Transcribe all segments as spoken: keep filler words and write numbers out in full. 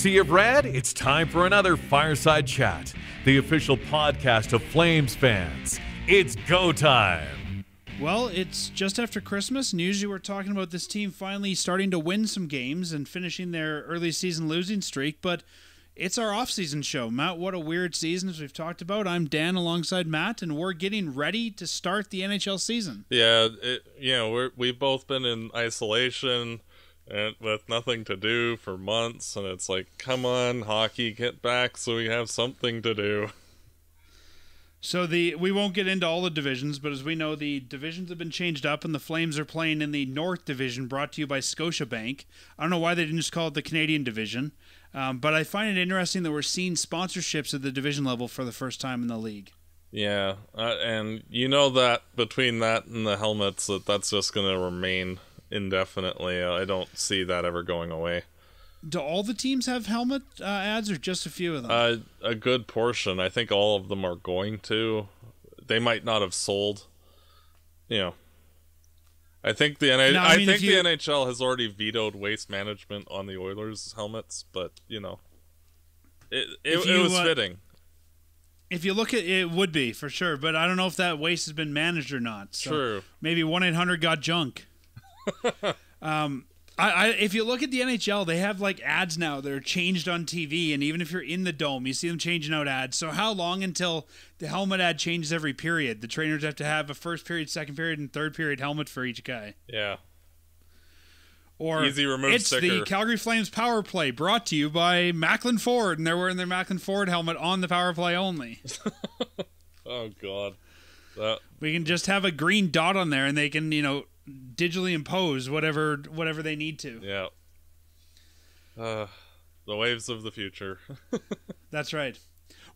sea of red, it's time for another Fireside Chat, the official podcast of Flames fans. It's go time. Well, it's just after Christmas, and usually we're talking about this team finally starting to win some games and finishing their early season losing streak, but it's our off-season show. Matt, what a weird season, as we've talked about. I'm Dan alongside Matt, and we're getting ready to start the N H L season. Yeah, it, you know, we're, we've both been in isolation and with nothing to do for months, and it's like, come on, hockey, get back so we have something to do. So the we won't get into all the divisions, but as we know, the divisions have been changed up, and the Flames are playing in the North Division, brought to you by Scotiabank. I don't know why they didn't just call it the Canadian Division, um, but I find it interesting that we're seeing sponsorships at the division level for the first time in the league. Yeah, uh, and you know that between that and the helmets, that that's just going to remain indefinitely. I don't see that ever going away. Do all the teams have helmet uh, ads, or just a few of them? Uh, a good portion. I think all of them are going to. They might not have sold. You know, I think the N I- no, I, I mean, think the you... N H L has already vetoed waste management on the Oilers' helmets, but you know, it it, you, it was uh, fitting. If you look at it, would be for sure, but I don't know if that waste has been managed or not. So true. Maybe one eight hundred got junk. um. I, I, if you look at the N H L, they have like ads now that are changed on T V, and even if you're in the dome, you see them changing out ads. So how long until the helmet ad changes every period? The trainers have to have a first period, second period, and third period helmet for each guy. Yeah. Or easy remove it's sticker. The Calgary Flames power play brought to you by Macklin Ford, and they're wearing their Macklin Ford helmet on the power play only. Oh God. That... We can just have a green dot on there, and they can, you know, digitally impose whatever whatever they need to. Yeah. Uh, the waves of the future. That's right.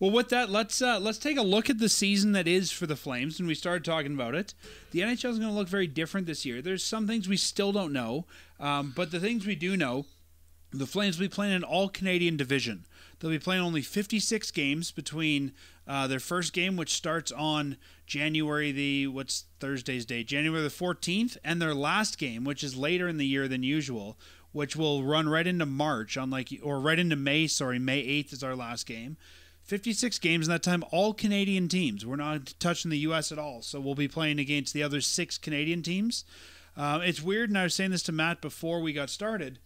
Well, with that, let's uh, let's take a look at the season that is for the Flames. When we started talking about it, the N H L is going to look very different this year. There's some things we still don't know, um, but the things we do know, the Flames will be playing an all-Canadian division. They'll be playing only fifty-six games between uh, their first game, which starts on January the what's Thursday's day, January the fourteenth, and their last game, which is later in the year than usual, which will run right into March, on like or right into May. Sorry, May eighth is our last game. fifty-six games in that time, all Canadian teams. We're not touching the U S at all, so we'll be playing against the other six Canadian teams. Uh, it's weird, and I was saying this to Matt before we got started.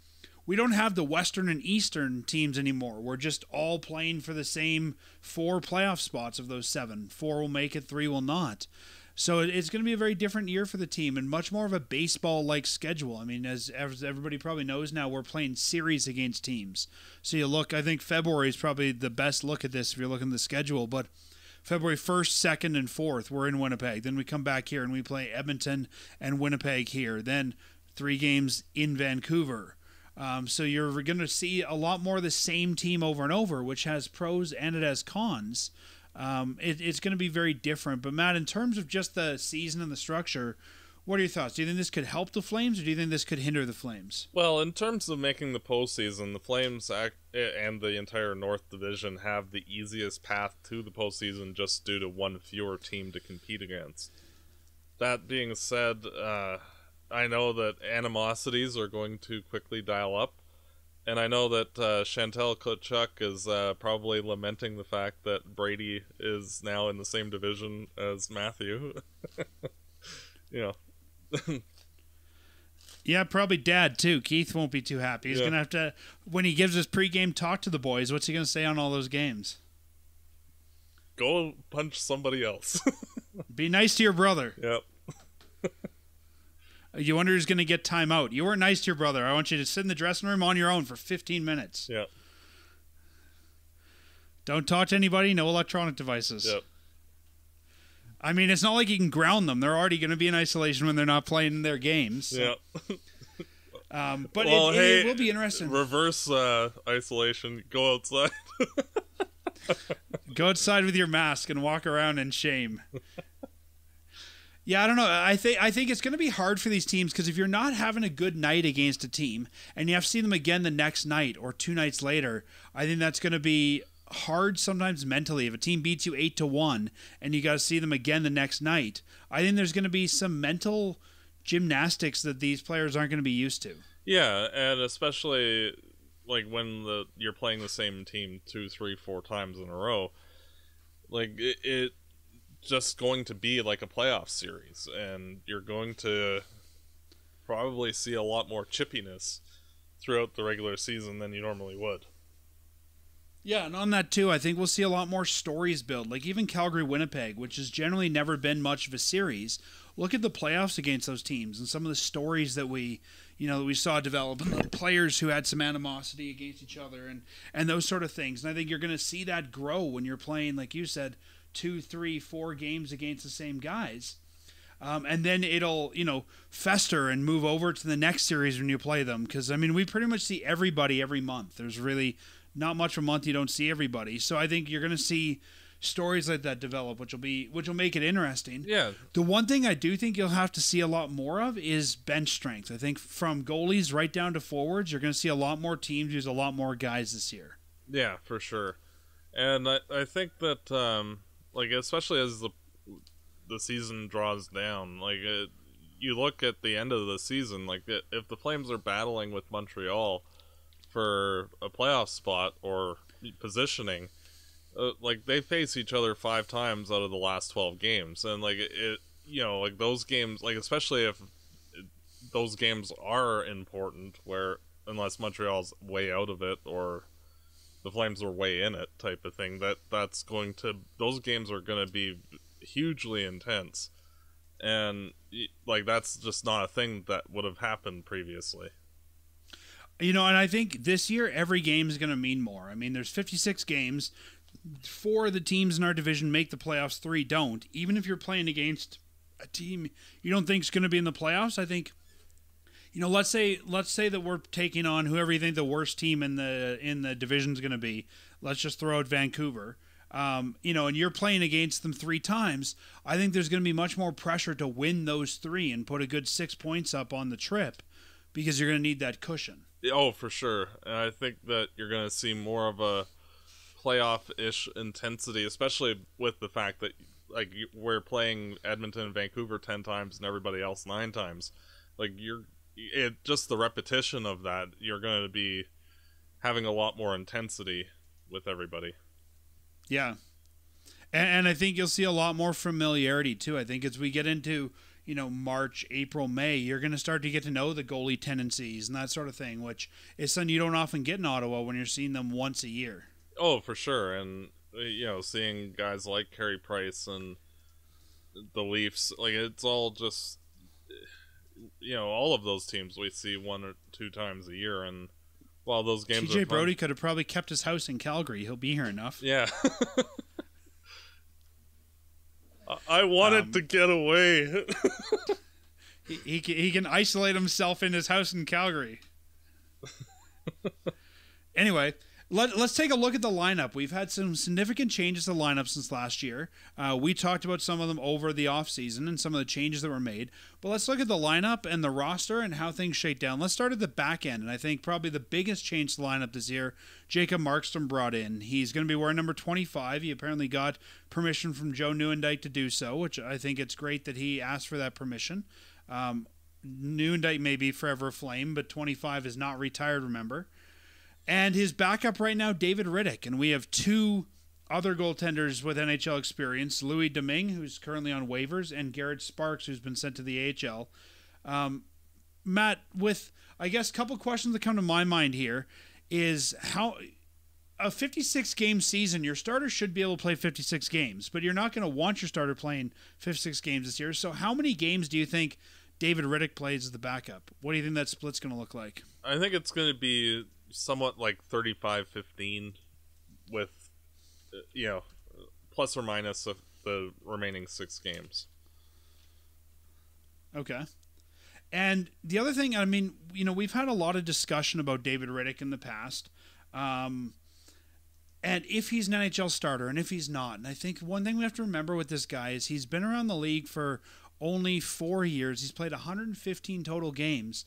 We don't have the Western and Eastern teams anymore. We're just all playing for the same four playoff spots of those seven. Four will make it, three will not. So it's going to be a very different year for the team, and much more of a baseball-like schedule. I mean, as everybody probably knows now, we're playing series against teams. So you look, I think February is probably the best look at this if you're looking at the schedule, but February first, second, and fourth, we're in Winnipeg. Then we come back here and we play Edmonton and Winnipeg here. Then three games in Vancouver. Um, so you're going to see a lot more of the same team over and over, which has pros and it has cons. Um, it, it's going to be very different. But, Matt, in terms of just the season and the structure, what are your thoughts? Do you think this could help the Flames, or do you think this could hinder the Flames? Well, in terms of making the postseason, the Flames act, and the entire North Division have the easiest path to the postseason just due to one fewer team to compete against. That being said, uh... I know that animosities are going to quickly dial up, and I know that uh, Chantal Tkachuk is uh, probably lamenting the fact that Brady is now in the same division as Matthew. You know. Yeah, probably Dad, too. Keith won't be too happy. He's yeah. going to have to, when he gives his pregame talk to the boys, what's he going to say on all those games? Go punch somebody else. Be nice to your brother. Yep. You wonder who's going to get time out. You weren't nice to your brother. I want you to sit in the dressing room on your own for fifteen minutes. Yeah. Don't talk to anybody. No electronic devices. Yep. I mean, it's not like you can ground them. They're already going to be in isolation when they're not playing their games. So. Yeah. um, but well, it, hey, it will be interesting. Reverse uh, isolation. Go outside. Go outside with your mask and walk around in shame. Yeah, I don't know. I think I think it's going to be hard for these teams, because if you're not having a good night against a team and you have to see them again the next night or two nights later, I think that's going to be hard sometimes mentally. If a team beats you eight to one and you got to see them again the next night, I think there's going to be some mental gymnastics that these players aren't going to be used to. Yeah, and especially like when the you're playing the same team two, three, four times in a row, like it, it just going to be like a playoff series, and you're going to probably see a lot more chippiness throughout the regular season than you normally would. Yeah, and on that too, I think we'll see a lot more stories build. Like even Calgary-Winnipeg, which has generally never been much of a series, look at the playoffs against those teams and some of the stories that we, you know, that we saw develop, like players who had some animosity against each other and, and those sort of things. And I think you're going to see that grow when you're playing, like you said, two, three, four games against the same guys. Um, and then it'll, you know, fester and move over to the next series when you play them. Because, I mean, we pretty much see everybody every month. There's really not much of a month you don't see everybody. So I think you're going to see stories like that develop, which will be, which will make it interesting. Yeah. The one thing I do think you'll have to see a lot more of is bench strength. I think from goalies right down to forwards, you're going to see a lot more teams use a lot more guys this year. Yeah, for sure. And I, I think that, um, like, especially as the the season draws down, like it, you look at the end of the season, like it, if the Flames are battling with Montreal for a playoff spot or positioning, uh, like they face each other five times out of the last twelve games, and like it, you know, like those games, like especially if those games are important, where unless Montreal's way out of it or the Flames are way in it type of thing, that that's going to, those games are going to be hugely intense, and like that's just not a thing that would have happened previously, you know. And I think this year every game is going to mean more. I mean, there's fifty-six games, four of the teams in our division make the playoffs, three don't. Even if you're playing against a team you don't think is going to be in the playoffs, I think, you know, let's say let's say that we're taking on whoever you think the worst team in the in the division is going to be. Let's just throw out Vancouver. Um, you know, and you're playing against them three times, I think there's going to be much more pressure to win those three and put a good six points up on the trip, because you're going to need that cushion. Oh, for sure. And I think that you're going to see more of a playoff-ish intensity, especially with the fact that like we're playing Edmonton and Vancouver ten times and everybody else nine times. Like you're, it just the repetition of that, you're going to be having a lot more intensity with everybody. Yeah, and, and I think you'll see a lot more familiarity too. I think as we get into, you know, March, April, May, you're going to start to get to know the goalie tendencies and that sort of thing, which is something you don't often get in Ottawa when you're seeing them once a year. Oh, for sure, and you know, seeing guys like Carey Price and the Leafs, like it's all just, you know, all of those teams we see one or two times a year, and. Well, those games. T J Brody could have probably kept his house in Calgary. He'll be here enough. Yeah. I wanted um, to get away. he, he he can isolate himself in his house in Calgary. Anyway, let let's take a look at the lineup. We've had some significant changes to the lineup since last year. Uh, we talked about some of them over the off season and some of the changes that were made. But let's look at the lineup and the roster and how things shake down. Let's start at the back end, and I think probably the biggest change to the lineup this year, Jacob Markstrom brought in. He's going to be wearing number twenty-five. He apparently got permission from Joe Nieuwendyk to do so, which I think it's great that he asked for that permission. Um, Nieuwendyk may be forever a Flame, but twenty-five is not retired, remember. And his backup right now, David Rittich, and we have two other goaltenders with N H L experience, Louis Domingue, who's currently on waivers, and Garrett Sparks, who's been sent to the A H L. Um, Matt, with, I guess, a couple questions that come to my mind here is how a fifty-six game season, your starter should be able to play fifty-six games, but you're not going to want your starter playing fifty-six games this year. So how many games do you think David Rittich plays as the backup? What do you think that split's going to look like? I think it's going to be somewhat like thirty-five fifteen with, you know, plus or minus of the remaining six games. Okay. And the other thing, I mean, you know, we've had a lot of discussion about David Rittich in the past. Um, and if he's an N H L starter and if he's not. And I think one thing we have to remember with this guy is he's been around the league for only four years. He's played one hundred fifteen total games.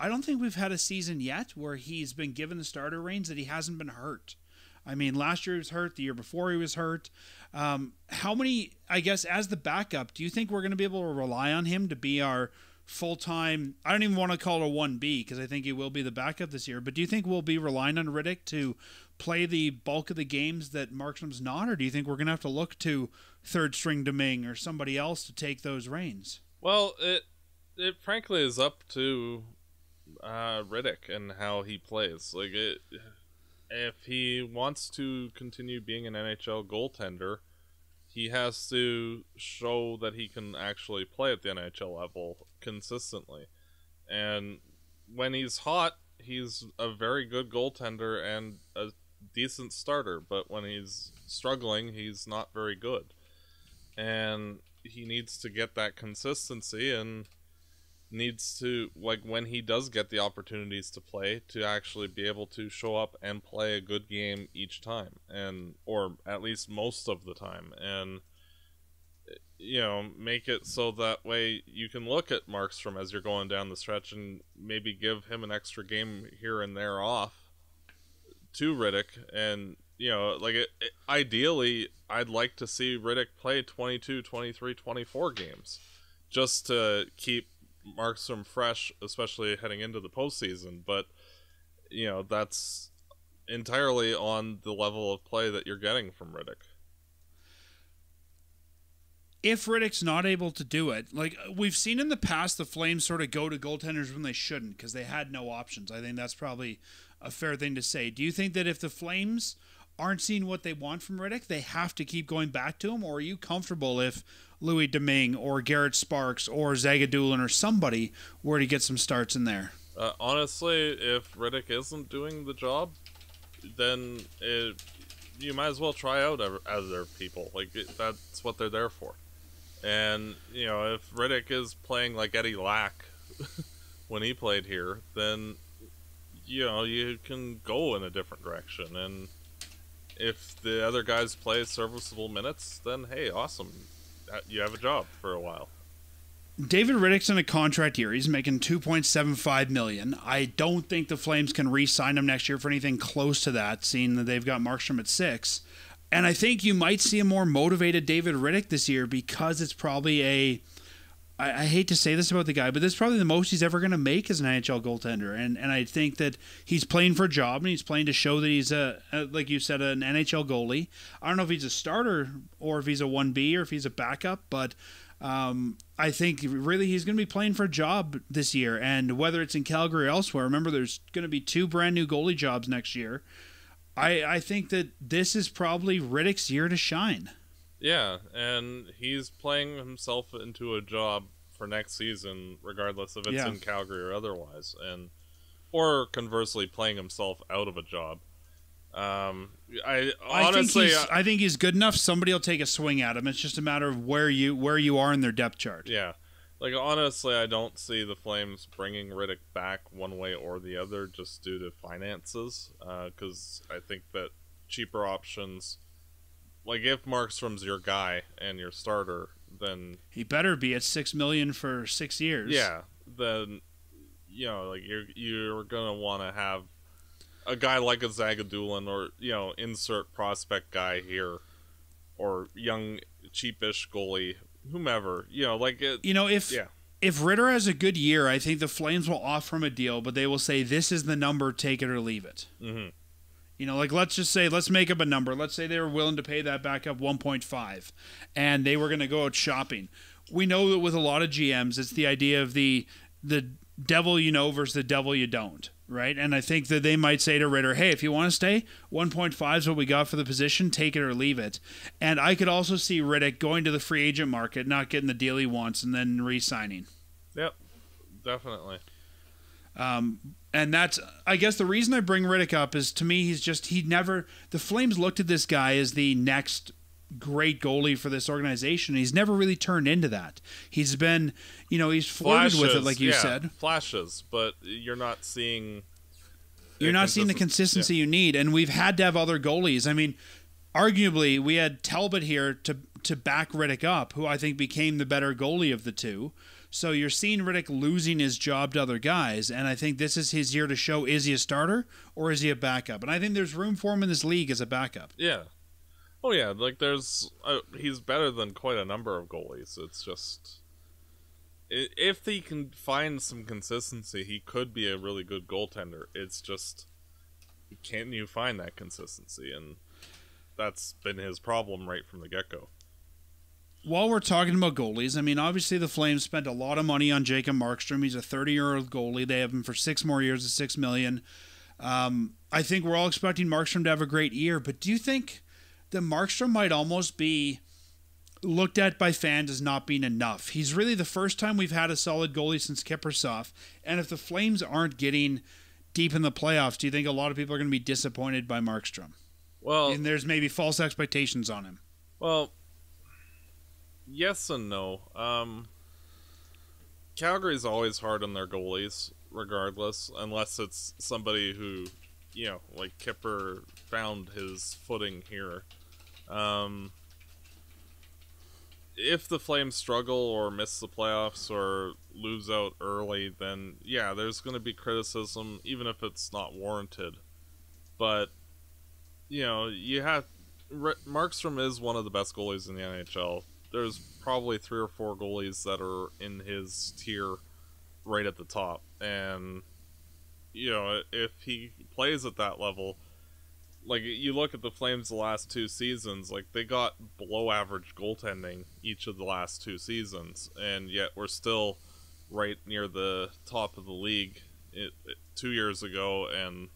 I don't think we've had a season yet where he's been given the starter reins that he hasn't been hurt. I mean, last year he was hurt. The year before he was hurt. Um, how many, I guess, as the backup, do you think we're going to be able to rely on him to be our full-time, I don't even want to call her one B because I think he will be the backup this year, but do you think we'll be relying on Rittich to play the bulk of the games that Markstrom's not, or do you think we're going to have to look to third-string Domingue or somebody else to take those reins? Well, it it frankly is up to uh, Rittich and how he plays. Like, it, if he wants to continue being an N H L goaltender, he has to show that he can actually play at the N H L level consistently. And when he's hot, he's a very good goaltender and a decent starter. But when he's struggling, he's not very good. And he needs to get that consistency and needs to, like, when he does get the opportunities to play, to actually be able to show up and play a good game each time, and or at least most of the time, and, you know, make it so that way you can look at Markstrom as you're going down the stretch and maybe give him an extra game here and there off to Rittich. And, you know, like, it, it, ideally I'd like to see Rittich play twenty-two, twenty-three, twenty-four games just to keep Markstrom fresh, especially heading into the postseason. But, you know, that's entirely on the level of play that you're getting from Rittich. If Riddich's not able to do it, like we've seen in the past, the Flames sort of go to goaltenders when they shouldn't because they had no options. I think that's probably a fair thing to say. Do you think that if the Flames aren't seeing what they want from Rittich, they have to keep going back to him? Or are you comfortable if Louis Domingue or Garrett Sparks or Zagadulin or somebody were to get some starts in there? Uh, honestly, if Rittich isn't doing the job, then it, you might as well try out other people. Like it, that's what they're there for. And, you know, if Rittich is playing like Eddie Lack when he played here, then, you know, you can go in a different direction. And if the other guys play serviceable minutes, then, hey, awesome. You have a job for a while. David Riddich's in a contract year. He's making two point seven five million dollars. I don't think the Flames can re-sign him next year for anything close to that, seeing that they've got Markstrom at six. And I think you might see a more motivated David Rittich this year because it's probably a... I, I hate to say this about the guy, but this is probably the most he's ever going to make as an N H L goaltender. And and I think that he's playing for a job, and he's playing to show that he's, a, a like you said, an N H L goalie. I don't know if he's a starter or if he's a one B or if he's a backup, but... Um, I think really he's going to be playing for a job this year, and whether it's in Calgary or elsewhere, remember there's going to be two brand new goalie jobs next year. I, I think that this is probably Riddich's year to shine. Yeah, and he's playing himself into a job for next season, regardless if it's yeah. in Calgary or otherwise, and or conversely playing himself out of a job. Um, I honestly, I think, I think he's good enough. Somebody will take a swing at him. It's just a matter of where you where you are in their depth chart. Yeah, like honestly, I don't see the Flames bringing Rittich back one way or the other just due to finances. Because uh, I think that cheaper options, like if Markstrom's your guy and your starter, then he better be at six million for six years. Yeah, then you know, like you're you're gonna want to have a guy like a Zagadulin or, you know, insert prospect guy here or young, cheapish goalie, whomever, you know, like it. You know, if, yeah. if Ritter has a good year, I think the Flames will offer him a deal, but they will say, this is the number, take it or leave it. Mm-hmm. You know, like, let's just say, let's make up a number. Let's say they were willing to pay that back up one point five and they were going to go out shopping. We know that with a lot of G Ms, it's the idea of the, the devil you know versus the devil you don't. Right, and I think that they might say to Ritter, hey, if you want to stay, one point five is what we got for the position, take it or leave it. And I could also see Rittich going to the free agent market, not getting the deal he wants, and then re-signing. Yep, definitely. Um, and that's, I guess the reason I bring Rittich up is, to me, he's just, he never, the Flames looked at this guy as the next great goalie for this organization. He's never really turned into that. He's been, you know, he's flirted with it, like you yeah, said. Flashes, but you're not seeing... You're not seeing the consistency yeah. you need, and we've had to have other goalies. I mean, arguably, we had Talbot here to, to back Rittich up, who I think became the better goalie of the two. So you're seeing Rittich losing his job to other guys, and I think this is his year to show, is he a starter or is he a backup? And I think there's room for him in this league as a backup. Yeah. Oh, yeah, like, there's... Uh, he's better than quite a number of goalies. It's just... if he can find some consistency, he could be a really good goaltender. It's just, can you find that consistency? And that's been his problem right from the get-go. While we're talking about goalies, I mean, obviously the Flames spent a lot of money on Jacob Markstrom. He's a thirty-year-old goalie. They have him for six more years at six million dollars. Um, I think we're all expecting Markstrom to have a great year, but do you think that Markstrom might almost be looked at by fans as not being enough? He's really the first time we've had a solid goalie since Kiprusoff, and if the Flames aren't getting deep in the playoffs, do you think a lot of people are going to be disappointed by Markstrom? Well, and there's maybe false expectations on him. Well, yes and no. Um, Calgary's always hard on their goalies, regardless, unless it's somebody who, you know, like Kipper found his footing here. Um, if the Flames struggle or miss the playoffs or lose out early, then yeah, there's going to be criticism, even if it's not warranted. But, you know, you have... Markstrom is one of the best goalies in the N H L. There's probably three or four goalies that are in his tier right at the top. And, you know, if he plays at that level, like, you look at the Flames the last two seasons, like, they got below-average goaltending each of the last two seasons, and yet we're still right near the top of the league it, it, two years ago, and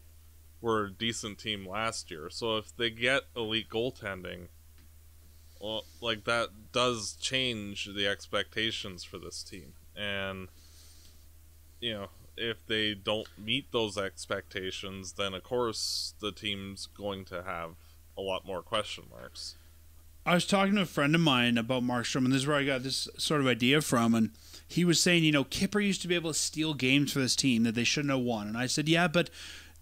we're a decent team last year. So if they get elite goaltending, well, like, that does change the expectations for this team. And, you know, if they don't meet those expectations, then of course the team's going to have a lot more question marks. I was talking to a friend of mine about Markstrom, and this is where I got this sort of idea from, and he was saying, you know, Kipper used to be able to steal games for this team that they shouldn't have won. And I said, yeah, but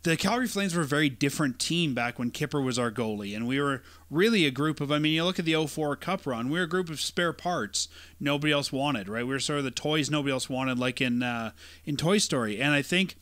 the Calgary Flames were a very different team back when Kipper was our goalie, and we were really a group of, I mean, you look at the oh four Cup run, we were a group of spare parts nobody else wanted, right? We were sort of the toys nobody else wanted, like in uh, in Toy Story. And I think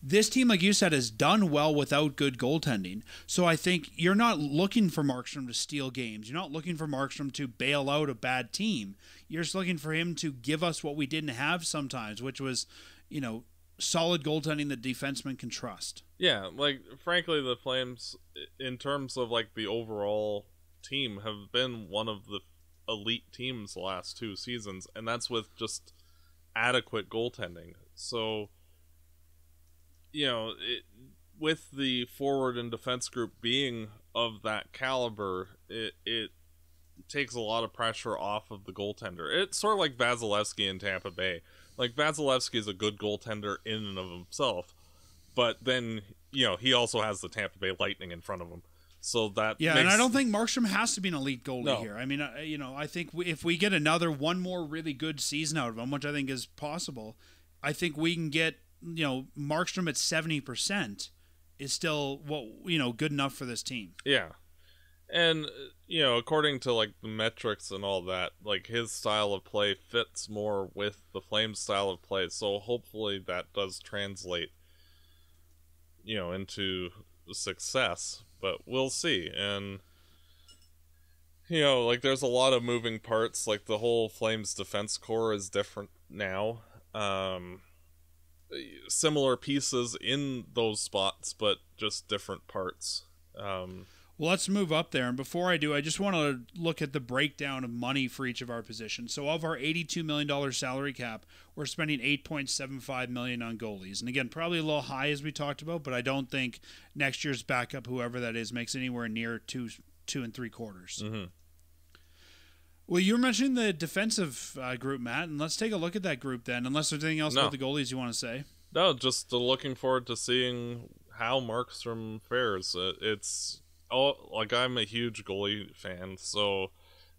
this team, like you said, has done well without good goaltending. So I think you're not looking for Markstrom to steal games. You're not looking for Markstrom to bail out a bad team. You're just looking for him to give us what we didn't have sometimes, which was, you know, solid goaltending that defensemen can trust. Yeah, like, frankly, the Flames, in terms of, like, the overall team, have been one of the elite teams the last two seasons, and that's with just adequate goaltending. So, you know, it, with the forward and defense group being of that caliber, it, it takes a lot of pressure off of the goaltender. It's sort of like Vasilevsky in Tampa Bay. Like, Vasilevsky is a good goaltender in and of himself, but then, you know, he also has the Tampa Bay Lightning in front of him. So that yeah, makes... and I don't think Markstrom has to be an elite goalie no. here. I mean, I, you know, I think we, if we get another one more really good season out of him, which I think is possible, I think we can get, you know, Markstrom at seventy percent is still, what you know, good enough for this team. Yeah. And, you know, according to, like, the metrics and all that, like, his style of play fits more with the Flames' style of play, so hopefully that does translate, you know, into success, but we'll see. And, you know, like, there's a lot of moving parts. Like, the whole Flames defense corps is different now. Um, similar pieces in those spots, but just different parts. Um... Well, let's move up there. And before I do, I just want to look at the breakdown of money for each of our positions. So of our eighty-two million dollar salary cap, we're spending eight point seven five million dollars on goalies. And again, probably a little high as we talked about, but I don't think next year's backup, whoever that is, makes anywhere near two, two and three quarters. Mm-hmm. Well, you were mentioning the defensive uh, group, Matt, and let's take a look at that group then, unless there's anything else no. about the goalies you want to say. No, just looking forward to seeing how Markstrom fares. It's... Oh, like, I'm a huge goalie fan, so,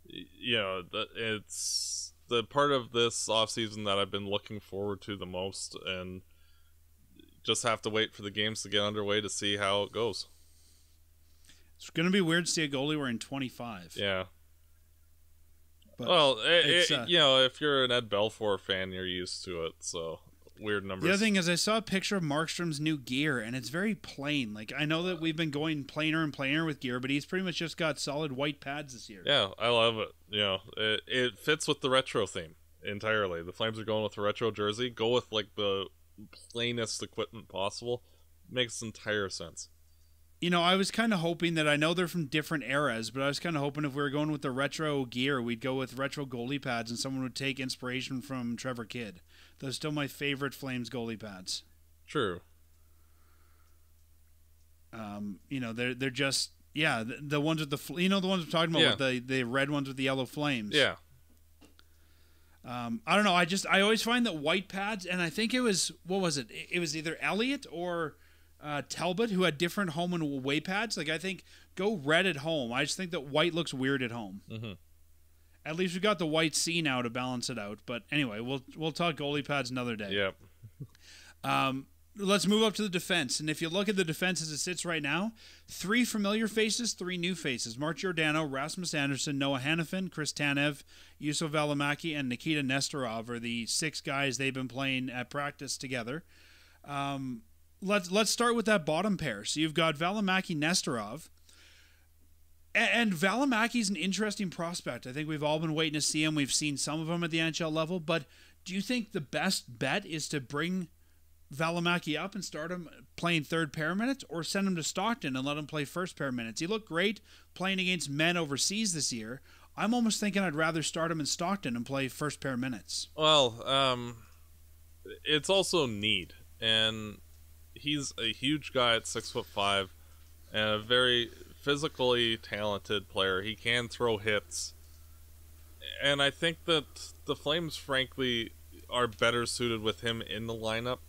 you know, it's the part of this offseason that I've been looking forward to the most, and just have to wait for the games to get underway to see how it goes. It's going to be weird to see a goalie wearing twenty-five. Yeah. But well, it, it, uh, you know, if you're an Ed Belfour fan, you're used to it, so... Weird numbers. The other thing is I saw a picture of Markstrom's new gear, and it's very plain. Like, I know that we've been going plainer and plainer with gear, but he's pretty much just got solid white pads this year. Yeah, I love it. You know, it, it fits with the retro theme. entirely. The Flames are going with the retro jersey. Go with like the plainest equipment possible. Makes entire sense. You know, I was kind of hoping that, I know they're from different eras, but I was kind of hoping if we were going with the retro gear, we'd go with retro goalie pads and someone would take inspiration from Trevor Kidd. Those are still my favorite Flames goalie pads. True. Um, you know, they're they're just, yeah, the, the ones with the, you know, the ones I'm talking about, yeah. with the, the red ones with the yellow flames. Yeah. Um, I don't know. I just, I always find that white pads, and I think it was, what was it? It was either Elliott or uh, Talbot who had different home and away pads. Like, I think go red at home. I just think that white looks weird at home. Mm-hmm. At least we got the white C now to balance it out. But anyway, we'll, we'll talk goalie pads another day. Yep. um, Let's move up to the defense. And if you look at the defense as it sits right now, three familiar faces, three new faces. Mark Giordano, Rasmus Anderson, Noah Hanifin, Chris Tanev, Juuso Välimäki, and Nikita Nesterov are the six guys they've been playing at practice together. Um, let's let's start with that bottom pair. So you've got Välimäki, Nesterov. And Välimäki's an interesting prospect. I think we've all been waiting to see him. We've seen some of them at the N H L level. But do you think the best bet is to bring Välimäki up and start him playing third pair minutes, or send him to Stockton and let him play first pair minutes? He looked great playing against men overseas this year. I'm almost thinking I'd rather start him in Stockton and play first pair minutes. Well, um, it's also need, and he's a huge guy at six foot five and a very physically talented player. He can throw hits, and I think that the Flames, frankly, are better suited with him in the lineup.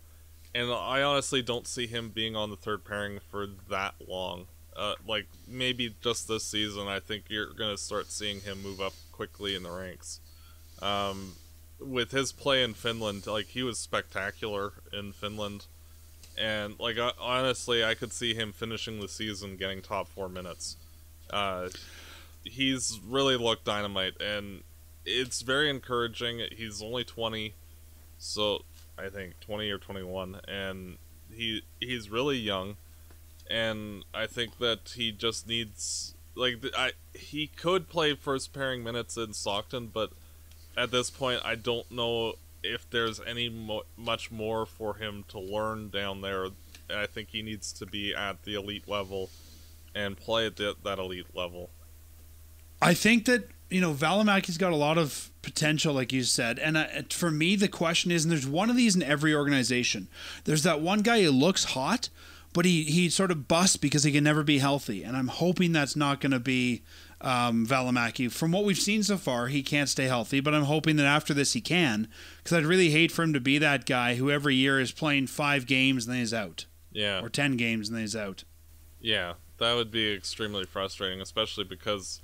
And I honestly don't see him being on the third pairing for that long. Uh, like, maybe just this season, I think you're going to start seeing him move up quickly in the ranks. Um, with his play in Finland, like, he was spectacular in Finland. And, like, I, honestly, I could see him finishing the season getting top four minutes. Uh, he's really looked dynamite, and it's very encouraging. He's only twenty, so... I think twenty or twenty-one, and he he's really young, and I think that he just needs, like, I he could play first pairing minutes in Stockton, but at this point I don't know if there's any mo much more for him to learn down there. I think he needs to be at the elite level and play at the, that elite level. I think that, you know, Välimäki's got a lot of potential, like you said. And uh, for me, the question is, and there's one of these in every organization, there's that one guy who looks hot, but he, he sort of busts because he can never be healthy. And I'm hoping that's not going to be um, Välimäki. From what we've seen so far, he can't stay healthy, but I'm hoping that after this he can, because I'd really hate for him to be that guy who every year is playing five games and then he's out. Yeah. Or ten games and then he's out. Yeah, that would be extremely frustrating, especially because...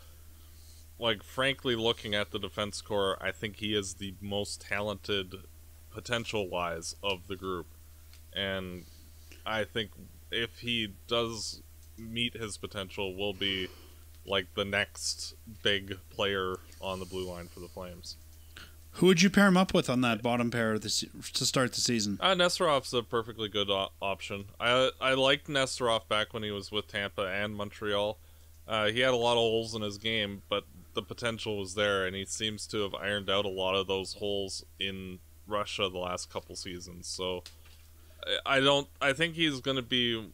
like, frankly, looking at the defense corps, I think he is the most talented, potential-wise, of the group. And I think if he does meet his potential, will be, like, the next big player on the blue line for the Flames. Who would you pair him up with on that bottom pair this, to start the season? Uh, Nesterov's a perfectly good op option. I, I liked Nesterov back when he was with Tampa and Montreal. Uh, he had a lot of holes in his game, but the potential was there, and he seems to have ironed out a lot of those holes in Russia the last couple seasons. So I don't I think he's going to be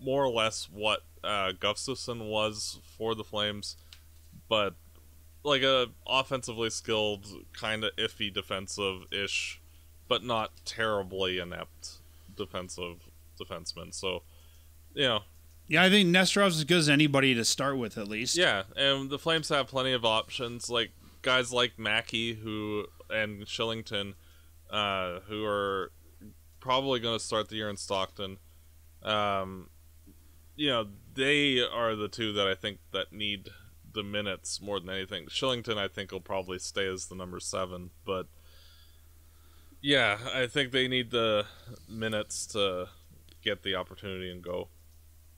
more or less what uh, Gustafsson was for the Flames, but like a offensively skilled, kind of iffy defensive-ish, but not terribly inept defensive defenseman. So, you know, yeah, I think Nesterov's as good as anybody to start with, at least. Yeah, and the Flames have plenty of options, like guys like Mackey who and Shillington, uh, who are probably going to start the year in Stockton. Um, you know, they are the two that I think that need the minutes more than anything. Shillington, I think, will probably stay as the number seven, but yeah, I think they need the minutes to get the opportunity and go.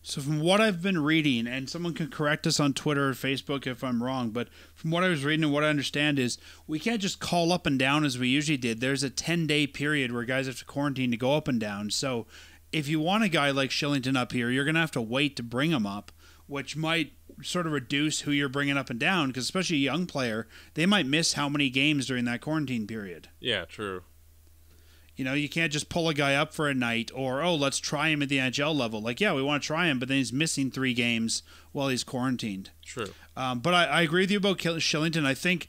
So from what I've been reading, and someone can correct us on Twitter or Facebook if I'm wrong, but from what I was reading and what I understand is we can't just call up and down as we usually did. There's a ten-day period where guys have to quarantine to go up and down. So if you want a guy like Shillington up here, you're going to have to wait to bring him up, which might sort of reduce who you're bringing up and down, because especially a young player, they might miss how many games during that quarantine period. Yeah, true. You know, you can't just pull a guy up for a night or, oh, let's try him at the N H L level. Like, yeah, we want to try him, but then he's missing three games while he's quarantined. True. Um, but I, I agree with you about Shillington. I think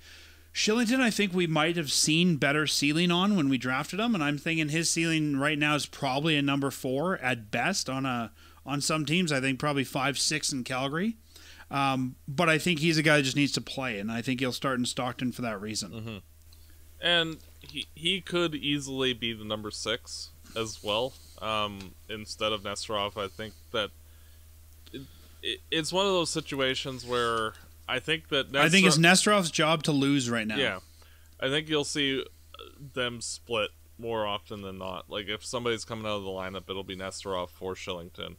Shillington, I think we might have seen better ceiling on when we drafted him, and I'm thinking his ceiling right now is probably a number four at best on a on some teams. I think probably five, six in Calgary. Um, but I think he's a guy that just needs to play, and I think he'll start in Stockton for that reason. Mm-hmm. And he he could easily be the number six as well, um, instead of Nesterov. I think that it, it, it's one of those situations where I think that Nesterov, I think it's Nesterov's job to lose right now. Yeah, I think you'll see them split more often than not. Like, if somebody's coming out of the lineup, it'll be Nesterov for Shillington,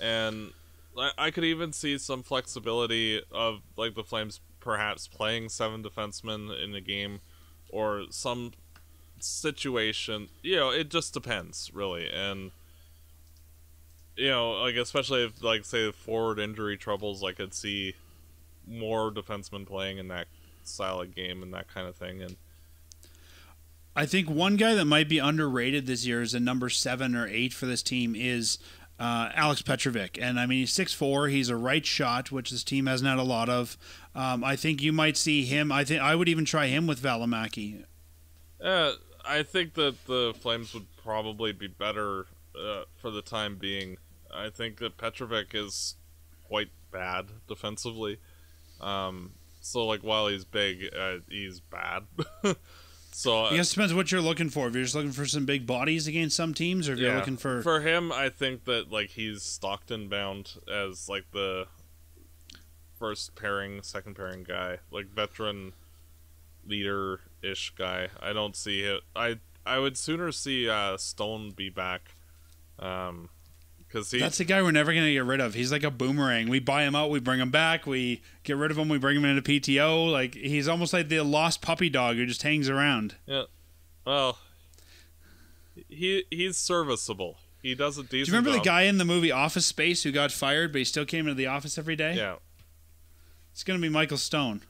and I, I could even see some flexibility of, like, the Flames perhaps playing seven defensemen in the game. Or some situation, you know, it just depends, really. And, you know, like, especially if, like, say, forward injury troubles, I could see more defensemen playing in that style of game and that kind of thing. And I think one guy that might be underrated this year is a number seven or eight for this team is uh, Alex Petrovic. And, I mean, he's six foot four. He's a right shot, which this team hasn't had a lot of. Um, I think you might see him. I think I would even try him with Välimäki. Uh, I think that the Flames would probably be better uh, for the time being. I think that Petrovic is quite bad defensively. Um, so, like, while he's big, uh, he's bad. So uh, I guess it depends what you're looking for. If you're just looking for some big bodies against some teams, or if yeah, you're looking for for him, I think that, like, he's Stockton bound as, like, the first pairing, second pairing guy, like, veteran leader ish guy. I don't see it. I I would sooner see uh, Stone be back, um, because that's the guy we're never gonna get rid of. He's like a boomerang. We buy him out, we bring him back, we get rid of him, we bring him into P T O. Like, he's almost like the lost puppy dog who just hangs around. Yeah. Well, he he's serviceable. He does a decent job. Do you remember job. the guy in the movie Office Space who got fired, but he still came into the office every day? Yeah. It's going to be Michael Stone.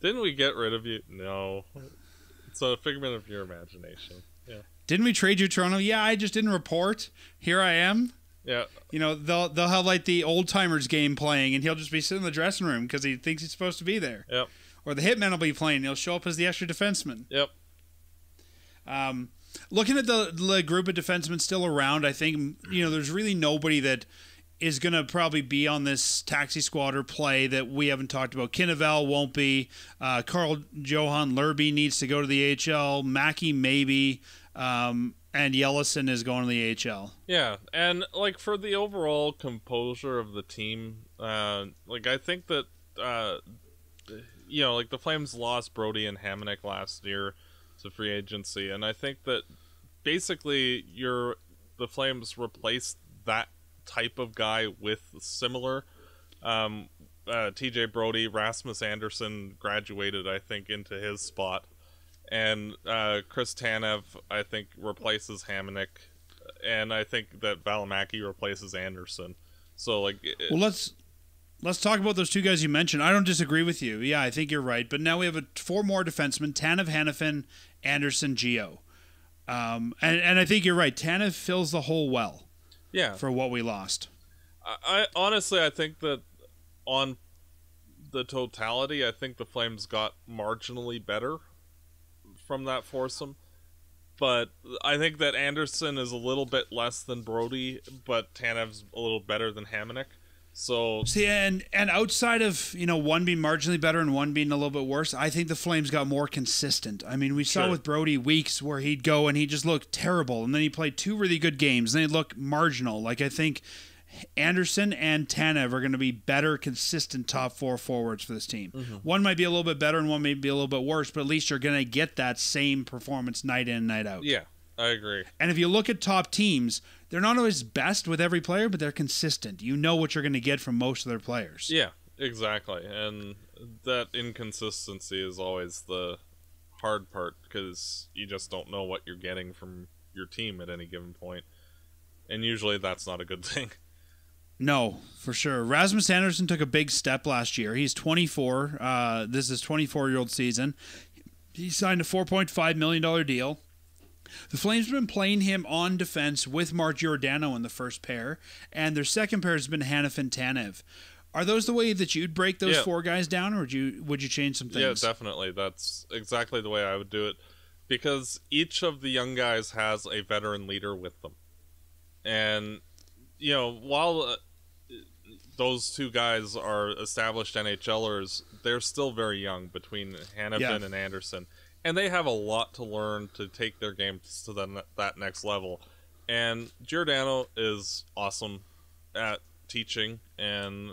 Didn't we get rid of you? No. It's a figment of your imagination. Yeah. Didn't we trade you to Toronto? Yeah, I just didn't report. Here I am. Yeah. You know, they'll they'll have, like, the old timers game playing, and he'll just be sitting in the dressing room because he thinks he's supposed to be there. Yep. Or the Hitmen will be playing, and he'll show up as the extra defenseman. Yep. Um, looking at the, the group of defensemen still around, I think, you know, there's really nobody that is going to probably be on this taxi squad or play that we haven't talked about. Kinnival won't be. Uh, Carl-Johan Lurby needs to go to the A H L. Mackey, maybe. Um, and Yellison is going to the A H L. Yeah, and, like, for the overall composure of the team, uh, like, I think that, uh, you know, like, the Flames lost Brody and Hamonic last year to free agency, and I think that basically you're, the Flames replaced that type of guy with similar um uh T J Brody. Rasmus Anderson graduated, I think, into his spot, and uh Chris Tanev, I think, replaces Hamonic, and I think that Välimäki replaces Anderson. So, like, it, well, let's let's talk about those two guys you mentioned. I don't disagree with you. Yeah, I think you're right, but now we have a, four more defensemen: Tanev, Hanifin, Anderson, Geo. um and, and I think you're right, Tanev fills the hole well. Yeah, for what we lost. I, I honestly, I think that on the totality, I think the Flames got marginally better from that foursome. But I think that Anderson is a little bit less than Brody, but Tanev's a little better than Hamonic. So see, and and outside of, you know, one being marginally better and one being a little bit worse, I think the Flames got more consistent. I mean, we saw sure. with Brody weeks where he'd go and he just looked terrible, and then he played two really good games, and then he'd look marginal. Like, I think Anderson and Tanev are going to be better, consistent top four forwards for this team. Mm-hmm. One might be a little bit better and one may be a little bit worse, but at least you're going to get that same performance night in and night out. Yeah, I agree. And if you look at top teams, they're not always best with every player, but they're consistent. You know what you're going to get from most of their players. Yeah, exactly. And that inconsistency is always the hard part, because you just don't know what you're getting from your team at any given point. And usually that's not a good thing. No, for sure. Rasmus Anderson took a big step last year. He's twenty-four. Uh, this is twenty-four-year-old season. He signed a four point five million dollars deal. The Flames have been playing him on defense with Mark Giordano in the first pair, and their second pair has been Hanifin Tanev. Are those the way that you'd break those yeah. four guys down, or would you, would you change some things? Yeah, definitely. That's exactly the way I would do it, because each of the young guys has a veteran leader with them. And, you know, while uh, those two guys are established N H L ers, they're still very young between Hanifin yeah. and Anderson. And they have a lot to learn to take their game to the, that next level. And Giordano is awesome at teaching, and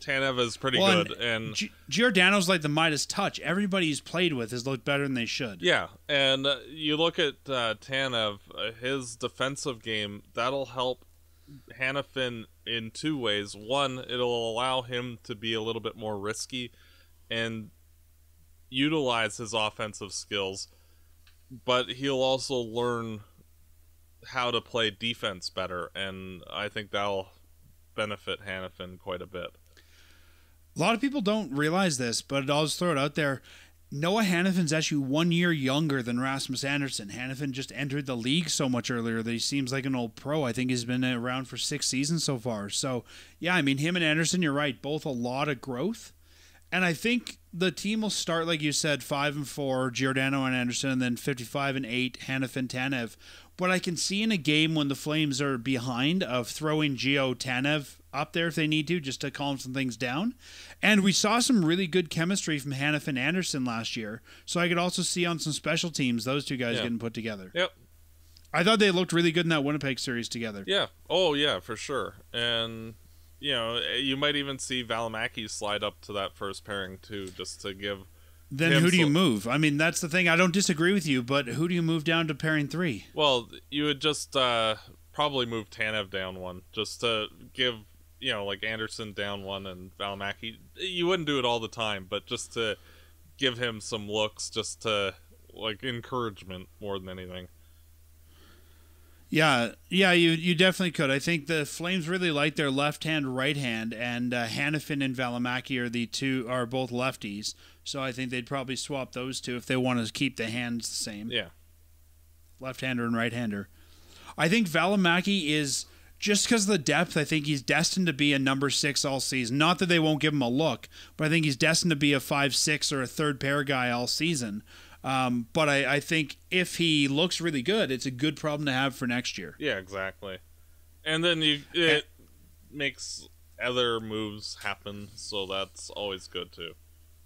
Tanev is pretty well, good. And, and G Giordano's like the Midas touch. Everybody he's played with has looked better than they should. Yeah, and uh, you look at uh, Tanev, uh, his defensive game, that'll help Hanifin in two ways. One, it'll allow him to be a little bit more risky and utilize his offensive skills, but he'll also learn how to play defense better, and I think that'll benefit Hanifin quite a bit. A lot of people don't realize this, but I'll just throw it out there. Noah Hanifin's actually one year younger than Rasmus Anderson. Hanifin just entered the league so much earlier that he seems like an old pro. I think he's been around for six seasons so far. So, yeah, I mean, him and Anderson, you're right, both a lot of growth. And I think the team will start, like you said, five and four, Giordano and Anderson, and then fifty-five and eight, Hanifin, Tanev. But I can see in a game when the Flames are behind of throwing Gio Tanev up there if they need to, just to calm some things down. And we saw some really good chemistry from Hanifin Anderson last year. So I could also see on some special teams those two guys yeah. getting put together. Yep. I thought they looked really good in that Winnipeg series together. Yeah. Oh yeah, for sure. And you know, you might even see Välimäki slide up to that first pairing too, just to give. Then who do you move? I mean, that's the thing. I don't disagree with you, but who do you move down to pairing three? Well, you would just uh, probably move Tanev down one, just to give, you know, like Anderson down one and Välimäki. You wouldn't do it all the time, but just to give him some looks, just to like encouragement more than anything. Yeah, yeah, you you definitely could. I think the Flames really like their left hand, right hand, and uh, Hanifin and Välimäki are the two are both lefties, so I think they'd probably swap those two if they want to keep the hands the same. Yeah, left hander and right hander. I think Välimäki is just because of the depth. I think he's destined to be a number six all season. Not that they won't give him a look, but I think he's destined to be a five six or a third pair guy all season. Um, but I, I think if he looks really good, it's a good problem to have for next year. Yeah, exactly. And then you, it and, makes other moves happen, so that's always good too.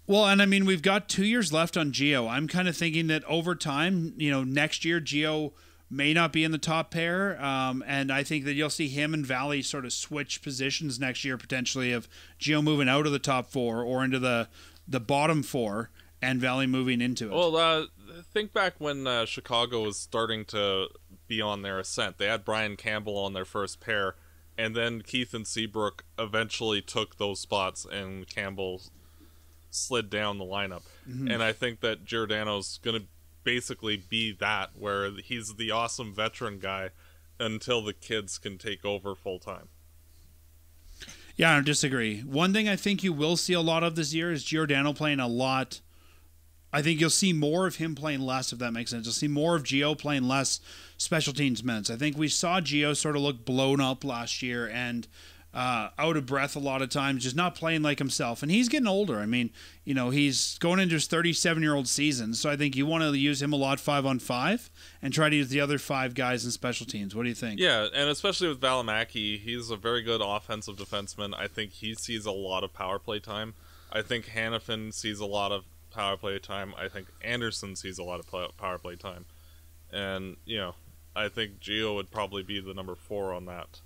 Well, and I mean, we've got two years left on Gio. I'm kind of thinking that over time, you know, next year, Gio may not be in the top pair, um, and I think that you'll see him and Valley sort of switch positions next year, potentially, of Gio moving out of the top four or into the, the bottom four. And Valley moving into it. Well, uh, think back when uh, Chicago was starting to be on their ascent. They had Brian Campbell on their first pair, and then Keith and Seabrook eventually took those spots, and Campbell slid down the lineup. Mm-hmm. And I think that Giordano's going to basically be that, where he's the awesome veteran guy until the kids can take over full-time. Yeah, I don't disagree. One thing I think you will see a lot of this year is Giordano playing a lot. I think you'll see more of him playing less, if that makes sense. You'll see more of Gio playing less special teams minutes. I think we saw Gio sort of look blown up last year and uh, out of breath a lot of times, just not playing like himself. And he's getting older. I mean, you know, he's going into his thirty-seven-year-old season, so I think you want to use him a lot five-on-five and try to use the other five guys in special teams. What do you think? Yeah, and especially with Välimäki, he's a very good offensive defenseman. I think he sees a lot of power play time. I think Hanifin sees a lot of power play time. I think Anderson sees a lot of play, power play time, and you know, I think Gio would probably be the number four on that.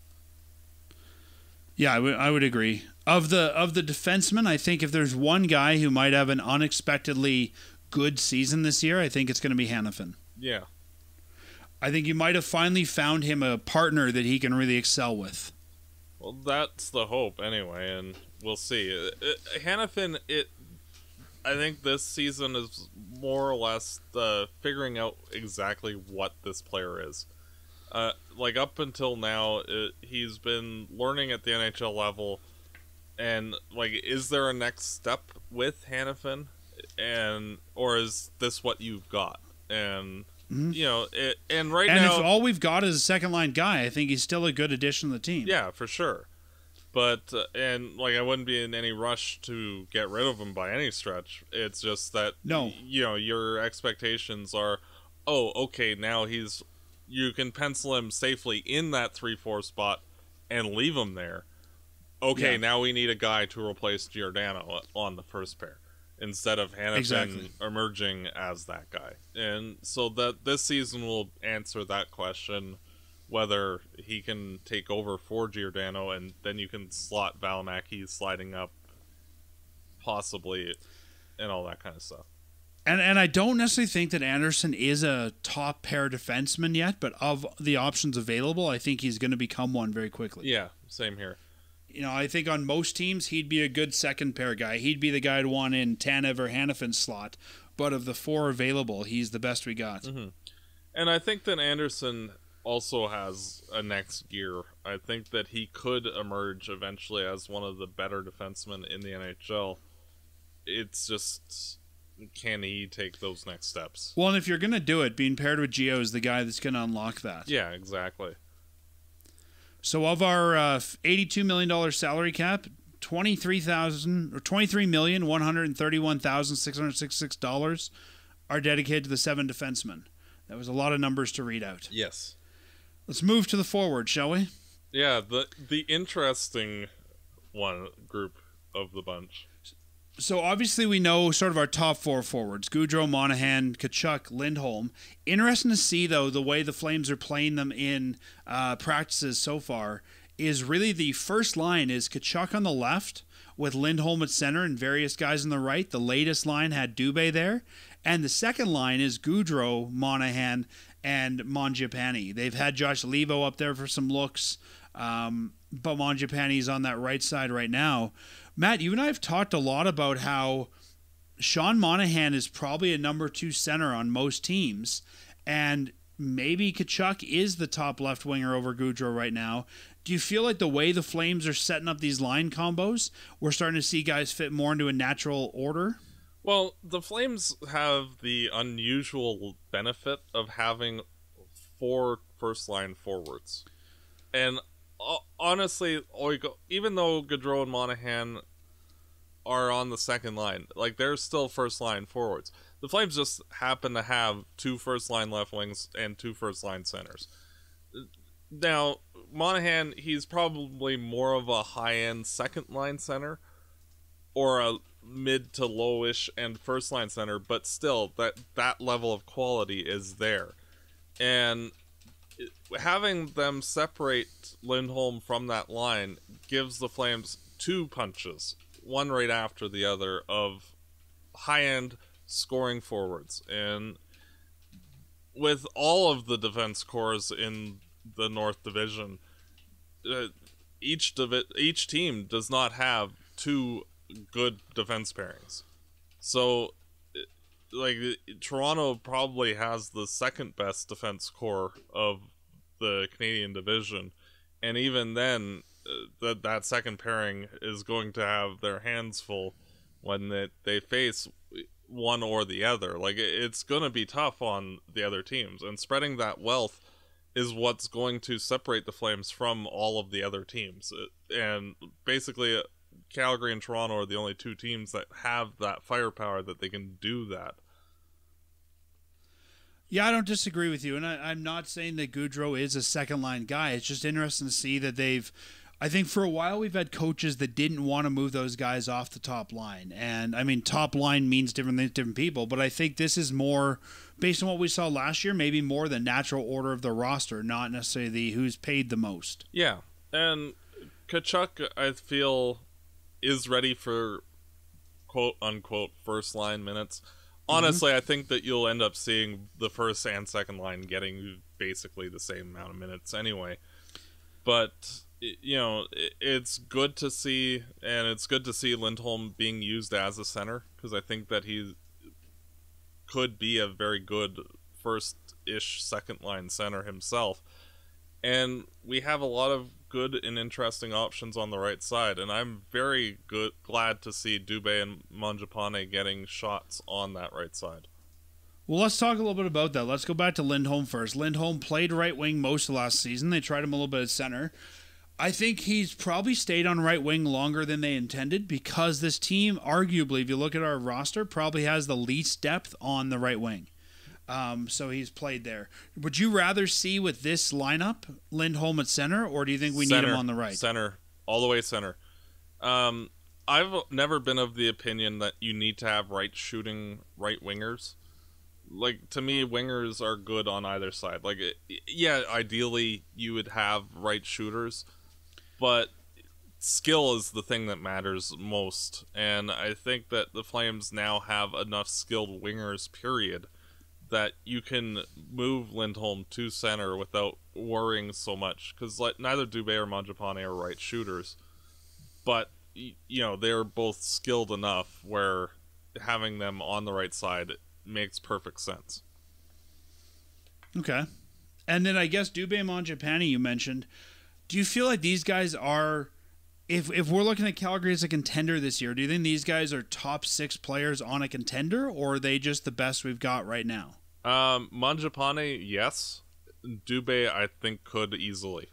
Yeah, I would. I would agree. Of the of the defensemen, I think if there's one guy who might have an unexpectedly good season this year, I think it's going to be Hanifin. Yeah, I think you might have finally found him a partner that he can really excel with. Well, that's the hope anyway, and we'll see. It, it, Hanifin, it. I think this season is more or less the figuring out exactly what this player is. Uh, like, up until now, it, he's been learning at the N H L level, and, like, is there a next step with Hanifin? And, or is this what you've got? And, mm-hmm. you know, it, and right and now... And if all we've got is a second-line guy, I think he's still a good addition to the team. Yeah, for sure. But, uh, and, like, I wouldn't be in any rush to get rid of him by any stretch. It's just that, no. you know, your expectations are, oh, okay, now he's... You can pencil him safely in that three four spot and leave him there. Okay, yeah. Now we need a guy to replace Giordano on the first pair instead of Hanifin exactly. emerging as that guy. And so that this season will answer that question, whether he can take over for Giordano, and then you can slot Välimäki sliding up possibly and all that kind of stuff. And and I don't necessarily think that Anderson is a top pair defenseman yet, but of the options available, I think he's going to become one very quickly. Yeah, same here. You know, I think on most teams, he'd be a good second pair guy. He'd be the guy I'd want in Tanev or Hanifin's slot, but of the four available, he's the best we got. Mm-hmm. And I think that Anderson also has a next gear. I think that he could emerge eventually as one of the better defensemen in the N H L. It's just... Can he take those next steps? Well, and if you're going to do it, being paired with Gio is the guy that's going to unlock that. Yeah, exactly. So of our uh, eighty-two million dollar salary cap, twenty-three thousand or twenty-three million one hundred thirty-one thousand six hundred sixty-six dollars are dedicated to the seven defensemen. That was a lot of numbers to read out. Yes. Let's move to the forward, shall we? Yeah, the the interesting one group of the bunch. So obviously we know sort of our top four forwards, Gaudreau, Monahan, Tkachuk, Lindholm. Interesting to see, though, the way the Flames are playing them in uh, practices so far is really the first line is Tkachuk on the left with Lindholm at center and various guys on the right. The latest line had Dube there. And the second line is Gaudreau, Monahan, and Mangiapane. They've had Josh Leivo up there for some looks, um, but Mangiapane's on that right side right now. Matt, you and I have talked a lot about how Sean Monahan is probably a number two center on most teams, and maybe Tkachuk is the top left winger over Gaudreau right now. Do you feel like the way the Flames are setting up these line combos, we're starting to see guys fit more into a natural order? Well, the Flames have the unusual benefit of having four first-line forwards. And... honestly, even though Gaudreau and Monahan are on the second line, like, they're still first-line forwards. The Flames just happen to have two first-line left wings and two first-line centers. Now, Monahan, he's probably more of a high-end second-line center or a mid to lowish and first-line center, but still, that, that level of quality is there. And... having them separate Lindholm from that line gives the Flames two punches, one right after the other, of high-end scoring forwards. And with all of the defense corps in the North Division, uh, each divi each team does not have two good defense pairings. So... like, Toronto probably has the second best defense corps of the Canadian division, and even then, uh, that that second pairing is going to have their hands full when they, they face one or the other. Like, it, it's going to be tough on the other teams, and spreading that wealth is what's going to separate the Flames from all of the other teams. It, and basically... Calgary and Toronto are the only two teams that have that firepower that they can do that. Yeah, I don't disagree with you, and I, I'm not saying that Gaudreau is a second-line guy. It's just interesting to see that they've... I think for a while we've had coaches that didn't want to move those guys off the top line. And, I mean, top line means different things to different people, but I think this is more, based on what we saw last year, maybe more the natural order of the roster, not necessarily the who's paid the most. Yeah, and... Tkachuk, I feel, is ready for quote-unquote first-line minutes. Honestly, mm-hmm. I think that you'll end up seeing the first and second line getting basically the same amount of minutes anyway. But, you know, it's good to see, and it's good to see Lindholm being used as a center, because I think that he could be a very good first-ish second-line center himself. and we have a lot of good and interesting options on the right side, and I'm very good glad to see Dube and Mangiapane getting shots on that right side. Well, let's talk a little bit about that. Let's go back to Lindholm first. Lindholm played right wing most of last season. They tried him a little bit at center. I think he's probably stayed on right wing longer than they intended, because this team, arguably, if you look at our roster, probably has the least depth on the right wing. Um, so he's played there. Would you rather see with this lineup Lindholm at center, or do you think we center, need him on the right? Center, all the way center. Um, I've never been of the opinion that you need to have right shooting right wingers. Like, to me, wingers are good on either side. Like, yeah, ideally you would have right shooters, but skill is the thing that matters most. And I think that the Flames now have enough skilled wingers, period, that you can move Lindholm to center without worrying so much, because like, neither Dube or Mangiapane are right shooters, but you know they're both skilled enough where having them on the right side makes perfect sense. Okay, and then I guess Dube and Mangiapane you mentioned. Do you feel like these guys are, if if we're looking at Calgary as a contender this year, do you think these guys are top six players on a contender, or are they just the best we've got right now? Um, Mangiapane, yes. Dube, I think, could easily.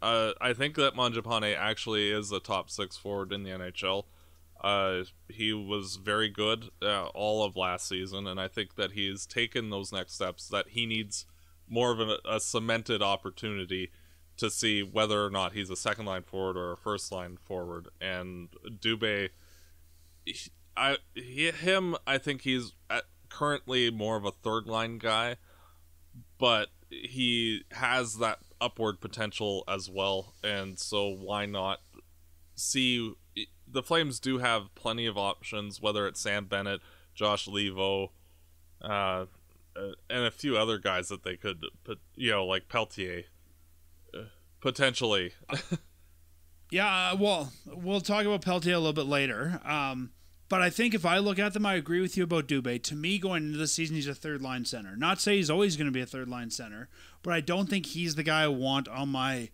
Uh, I think that Mangiapane actually is a top six forward in the N H L. Uh, he was very good uh, all of last season, and I think that he's taken those next steps, that he needs more of a, a cemented opportunity to see whether or not he's a second line forward or a first line forward. And Dube, I he, him, I think he's at currently more of a third line guy, but he has that upward potential as well. And so why not see? The Flames do have plenty of options, whether it's Sam Bennett, Josh Leivo, uh, and a few other guys that they could put, you know, like Pelletier. Potentially. Yeah, well, we'll talk about Pelletier a little bit later. Um, but I think if I look at them, I agree with you about Dube. To me, going into the season, he's a third-line center. Not say he's always going to be a third-line center, but I don't think he's the guy I want on my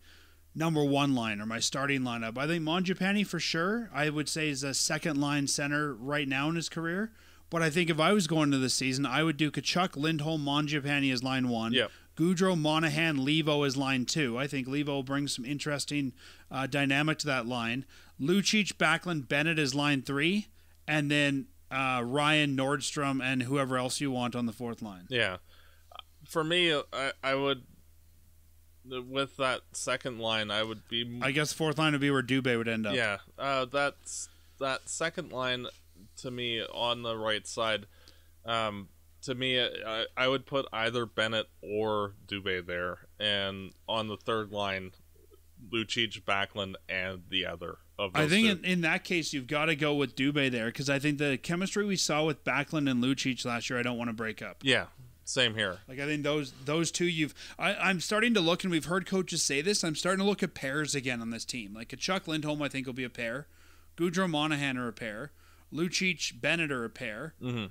number one line or my starting lineup. I think Mangiapane, for sure, I would say is a second-line center right now in his career. But I think if I was going into the season, I would do Tkachuk, Lindholm, Mangiapane as line one. Yeah. Gaudreau, Monahan, Leivo is line two. I think Leivo brings some interesting uh, dynamic to that line. Lucic, Backlund, Bennett is line three. And then uh, Ryan, Nordstrom, and whoever else you want on the fourth line. Yeah. For me, I, I would, with that second line, I would be... I guess fourth line would be where Dube would end up. Yeah. Uh, that's, that second line, to me, on the right side... Um, To me, I, I would put either Bennett or Dube there. And on the third line, Lucic, Backlund, and the other. Of those I think in, in that case, you've got to go with Dube there, because I think the chemistry we saw with Backlund and Lucic last year, I don't want to break up. Yeah, same here. Like, I think those those two, you've... I, I'm starting to look, and we've heard coaches say this, I'm starting to look at pairs again on this team. Like, Tkachuk, Lindholm, I think, will be a pair. Gaudreau, Monahan are a pair. Lucic, Bennett are a pair. Mm-hmm.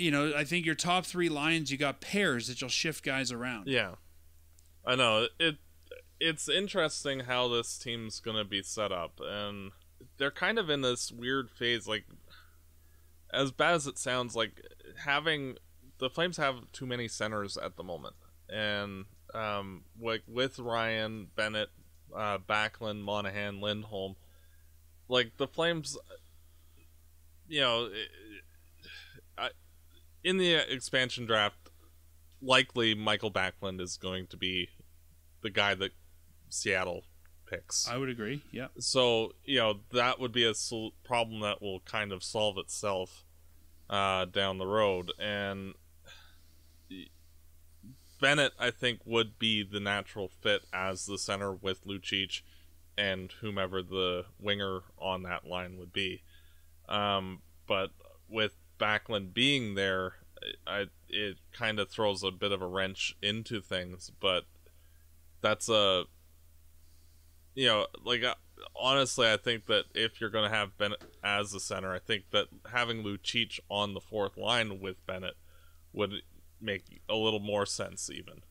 You know, I think your top three lines, you got pairs that you'll shift guys around. Yeah, I know. It It's interesting how this team's going to be set up. And they're kind of in this weird phase. Like, as bad as it sounds, like, having... The Flames have too many centers at the moment. And, um, like, with Ryan, Bennett, uh, Backlund, Monahan, Lindholm, like, the Flames, you know... It, in the expansion draft, likely Mikael Backlund is going to be the guy that Seattle picks. I would agree, yeah. So, you know, that would be a sol problem that will kind of solve itself uh, down the road. And Bennett, I think, would be the natural fit as the center with Lucic and whomever the winger on that line would be. Um, but with Backlund being there, I it kind of throws a bit of a wrench into things, but that's a you know like uh, honestly, I think that if you're going to have Bennett as the center, I think that having Lucic on the fourth line with Bennett would make a little more sense even.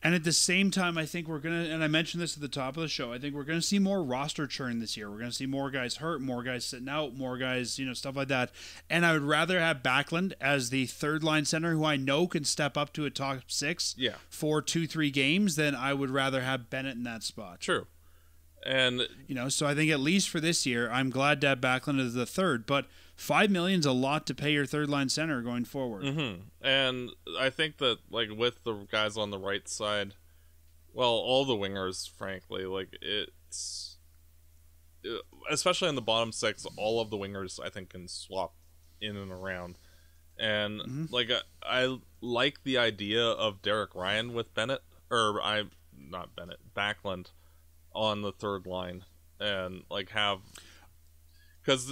And at the same time, I think we're going to, and I mentioned this at the top of the show, I think we're going to see more roster churn this year. We're going to see more guys hurt, more guys sitting out, more guys, you know, stuff like that. And I would rather have Backlund as the third line center who I know can step up to a top six yeah. for two, three games than I would rather have Bennett in that spot. True. And, you know, so I think at least for this year, I'm glad to have Backlund as the third, but five million is a lot to pay your third-line center going forward. Mm-hmm. And I think that, like, with the guys on the right side, well, all the wingers, frankly, like, it's... especially in the bottom six, all of the wingers, I think, can swap in and around. And, mm-hmm. like, I, I like the idea of Derek Ryan with Bennett, or, I not Bennett, Backlund on the third line, and, like, have...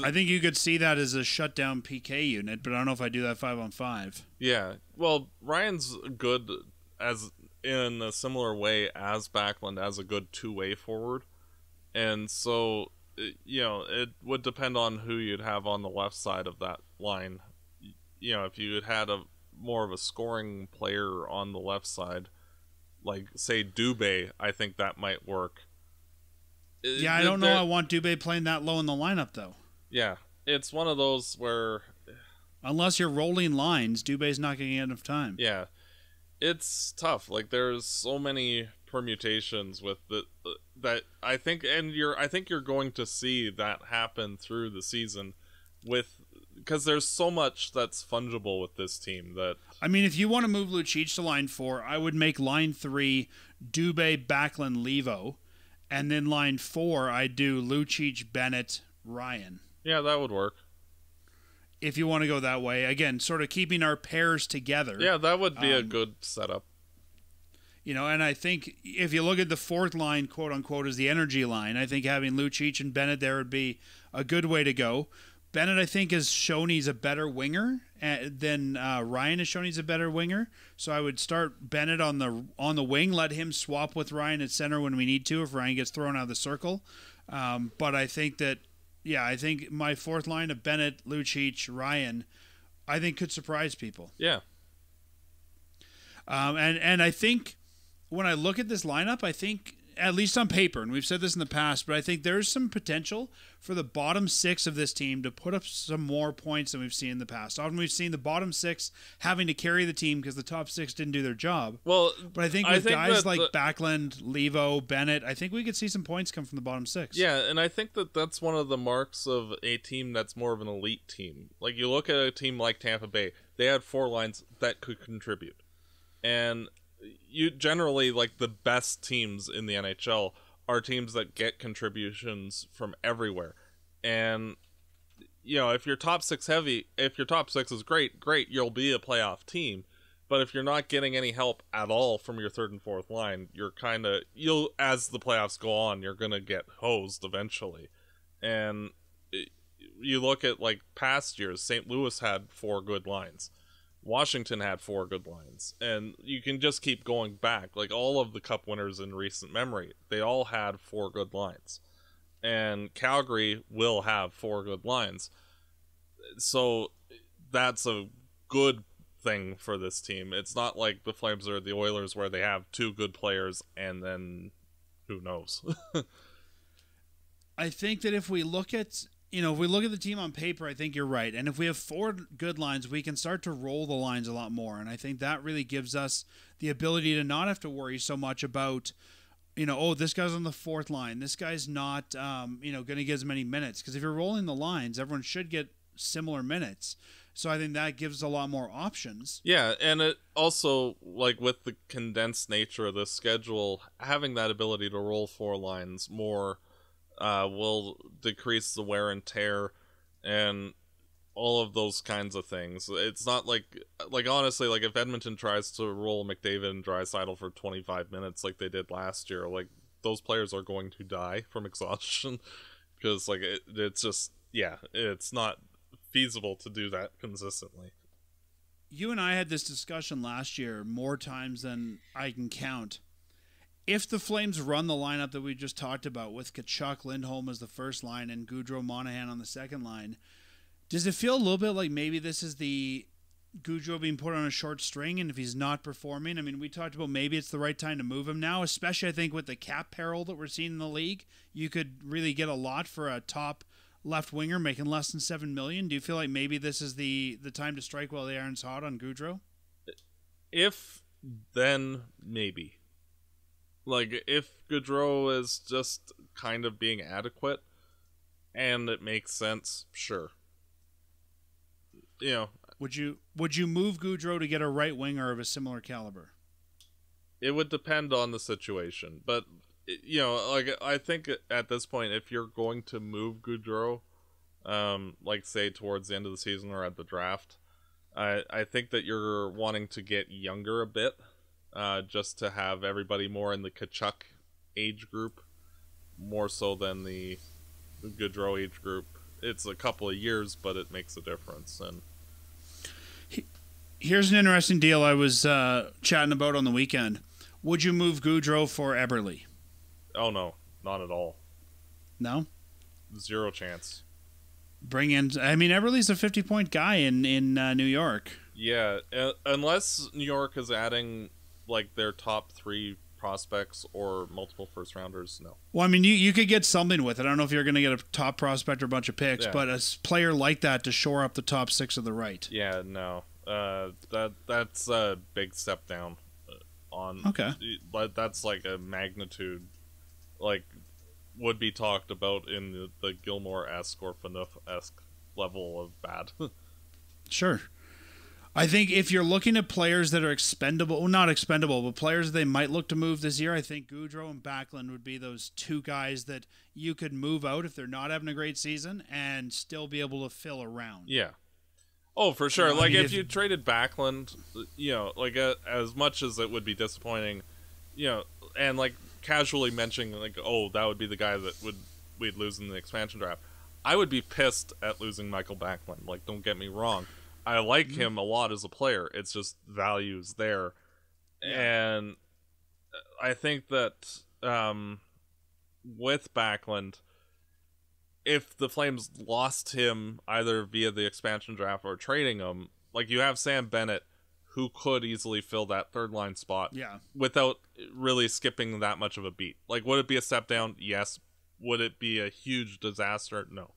I think you could see that as a shutdown P K unit, but I don't know if I do that five on five. Yeah, well, Ryan's good as in a similar way as Backlund as a good two-way forward, and so it, you know, it would depend on who you'd have on the left side of that line. You know, if you had had a more of a scoring player on the left side, like say Dube, I think that might work. Yeah, I don't know. I want Dube playing that low in the lineup though. Yeah, it's one of those where... unless you're rolling lines, Dube's not going to get enough time. Yeah, it's tough. Like, there's so many permutations with the, that I think, and you're I think you're going to see that happen through the season with... because there's so much that's fungible with this team that... I mean, if you want to move Lucic to line four, I would make line three Dube, Backlund, Leivo, and then line four, I do Lucic, Bennett, Ryan. Yeah, that would work. If you want to go that way. Again, sort of keeping our pairs together. Yeah, that would be um, a good setup. You know, and I think if you look at the fourth line, quote-unquote, as the energy line, I think having Lucic and Bennett there would be a good way to go. Bennett, I think, has shown he's a better winger than uh, Ryan has shown he's a better winger. So I would start Bennett on the on the wing, let him swap with Ryan at center when we need to if Ryan gets thrown out of the circle. Um, but I think that, yeah, I think my fourth line of Bennett, Lucic, Ryan, I think could surprise people. Yeah. Um, and, and I think when I look at this lineup, I think, at least on paper, and we've said this in the past, but I think there's some potential for the bottom six of this team to put up some more points than we've seen in the past. Often we've seen the bottom six having to carry the team because the top six didn't do their job. Well, but I think with I think guys like the... Backlund, Leivo, Bennett, I think we could see some points come from the bottom six. Yeah, and I think that that's one of the marks of a team that's more of an elite team. Like, you look at a team like Tampa Bay, they had four lines that could contribute. And... you generally, like, the best teams in the N H L are teams that get contributions from everywhere. And, you know, if you're top six heavy, if your top six is great, great, you'll be a playoff team. But if you're not getting any help at all from your third and fourth line, you're kind of, you'll, as the playoffs go on, you're going to get hosed eventually. And it, you look at, like, past years, Saint Louis had four good lines. Washington had four good lines, and you can just keep going back. Like, all of the cup winners in recent memory, they all had four good lines, and Calgary will have four good lines. So that's a good thing for this team. It's not like the Flames or the Oilers where they have two good players and then who knows. I think that if we look at... you know, if we look at the team on paper, I think you're right. And if we have four good lines, we can start to roll the lines a lot more. And I think that really gives us the ability to not have to worry so much about, you know, oh, this guy's on the fourth line. This guy's not, um, you know, going to get as many minutes. Because if you're rolling the lines, everyone should get similar minutes. So I think that gives a lot more options. Yeah, and it also, like, with the condensed nature of the schedule, having that ability to roll four lines more Uh, will decrease the wear and tear and all of those kinds of things. It's not like, like honestly, like if Edmonton tries to roll McDavid and Draisaitl for twenty-five minutes like they did last year, like those players are going to die from exhaustion because like it, it's just, yeah, it's not feasible to do that consistently. You and I had this discussion last year more times than I can count. If the Flames run the lineup that we just talked about with Tkachuk, Lindholm as the first line and Gaudreau, Monahan on the second line, does it feel a little bit like maybe this is the Gaudreau being put on a short string, and if he's not performing, I mean, we talked about maybe it's the right time to move him now, especially I think with the cap peril that we're seeing in the league. You could really get a lot for a top left winger making less than seven million dollars. Do you feel like maybe this is the, the time to strike while the iron's hot on Gaudreau? If then, maybe. Like, if Gaudreau is just kind of being adequate and it makes sense, sure. You know, would you would you move Gaudreau to get a right winger of a similar caliber? It would depend on the situation, but you know, like I think at this point, if you're going to move Gaudreau, um, like say towards the end of the season or at the draft, I I think that you're wanting to get younger a bit, uh, just to have everybody more in the Tkachuk age group, more so than the Gaudreau age group. It's a couple of years, but it makes a difference. And here's an interesting deal I was uh, chatting about on the weekend. Would you move Gaudreau for Eberle? Oh, no. Not at all. No? Zero chance. Bring in... I mean, Eberle's a fifty-point guy in, in uh, New York. Yeah. Uh, unless New York is adding, like, their top three prospects or multiple first-rounders, no. Well, I mean, you, you could get something with it. I don't know if you're going to get a top prospect or a bunch of picks, yeah. But a player like that to shore up the top six of the right. Yeah, no. Uh, that that's a big step down on okay that's like a magnitude like would be talked about in the, the Gilmore-esque or Phaneuf-esque level of bad. Sure. I think if you're looking at players that are expendable, well, not expendable, but players they might look to move this year, I think Gaudreau and Backlund would be those two guys that you could move out if they're not having a great season and still be able to fill around. Yeah. Oh, for sure. Like, if you traded Backlund, you know, like, uh, as much as it would be disappointing, you know, and, like, casually mentioning, like, oh, that would be the guy that would we'd lose in the expansion draft, I would be pissed at losing Mikael Backlund. Like, don't get me wrong. I like mm-hmm. him a lot as a player. It's just values there. Yeah. And I think that um, with Backlund, if the Flames lost him either via the expansion draft or trading him, like you have Sam Bennett, who could easily fill that third line spot yeah. without really skipping that much of a beat. Like, would it be a step down? Yes. Would it be a huge disaster? No.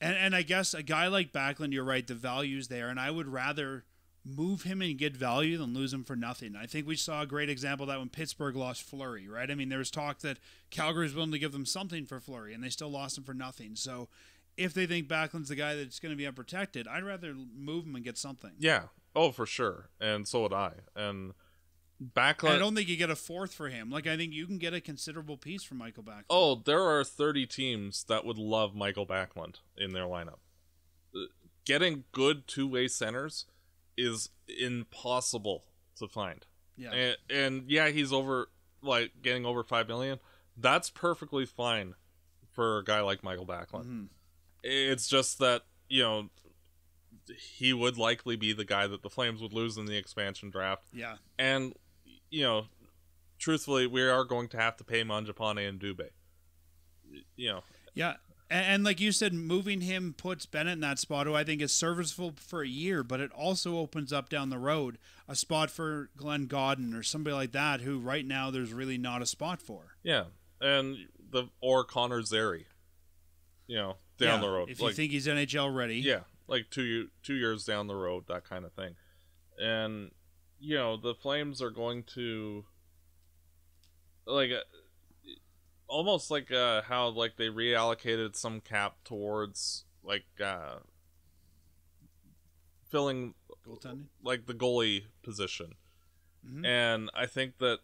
And and I guess a guy like Backlund, you're right, the value's there, and I would rather move him and get value than lose him for nothing. I think we saw a great example of that when Pittsburgh lost Fleury, right? I mean, there was talk that Calgary was willing to give them something for Fleury, and they still lost him for nothing. So if they think Backlund's the guy that's going to be unprotected, I'd rather move him and get something. Yeah. Oh, for sure. And so would I. And Backlund... I don't think you get a fourth for him. Like, I think you can get a considerable piece from Mikael Backlund. Oh, there are thirty teams that would love Mikael Backlund in their lineup. Getting good two-way centers is impossible to find. Yeah. And, and yeah, he's over like getting over five million. That's perfectly fine for a guy like Mikael Backlund. Mm-hmm. It's just that, you know, he would likely be the guy that the Flames would lose in the expansion draft. Yeah. And, you know, truthfully, we are going to have to pay Mangiapane and Dube. You know. Yeah. And like you said, moving him puts Bennett in that spot, who I think is serviceable for a year, but it also opens up down the road a spot for Glenn Gawdin or somebody like that, who right now there's really not a spot for. Yeah, and the or Connor Zary, you know, down yeah, the road. If like, you think he's N H L ready. Yeah, like two, two years down the road, that kind of thing. And, you know, the Flames are going to, like... almost like uh, how like they reallocated some cap towards like uh, filling like the goalie position, mm-hmm. and I think that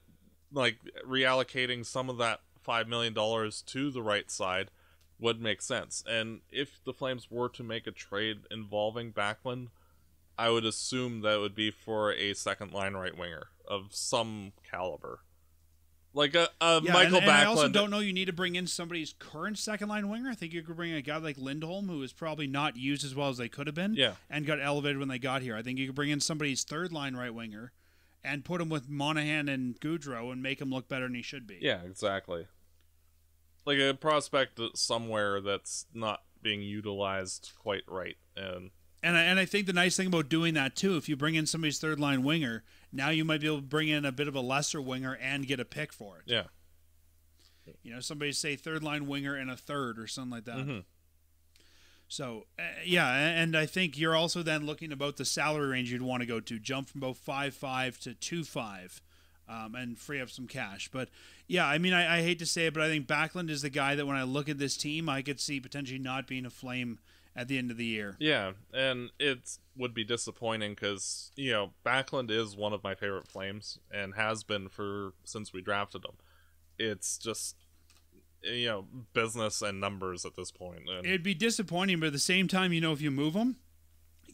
like reallocating some of that five million dollars to the right side would make sense. And if the Flames were to make a trade involving Backlund, I would assume that would be for a second line right winger of some caliber. Like a, a yeah, Mikael and, and Backlund. I also don't know you need to bring in somebody's current second-line winger. I think you could bring in a guy like Lindholm, who was probably not used as well as they could have been yeah. and got elevated when they got here. I think you could bring in somebody's third-line right winger and put him with Monahan and Gaudreau and make him look better than he should be. Yeah, exactly. Like a prospect somewhere that's not being utilized quite right. And And I, and I think the nice thing about doing that, too, if you bring in somebody's third-line winger, now you might be able to bring in a bit of a lesser winger and get a pick for it. Yeah. You know, somebody say third-line winger and a third or something like that. Mm-hmm. So, uh, yeah, and I think you're also then looking about the salary range you'd want to go to, jump from about five five to two five, um, and free up some cash. But, yeah, I mean, I, I hate to say it, but I think Backlund is the guy that when I look at this team, I could see potentially not being a Flame at the end of the year. Yeah, and it would be disappointing because, you know, Backlund is one of my favorite Flames and has been for since we drafted him. It's just, you know, business and numbers at this point. And it'd be disappointing, but at the same time, you know, if you move them,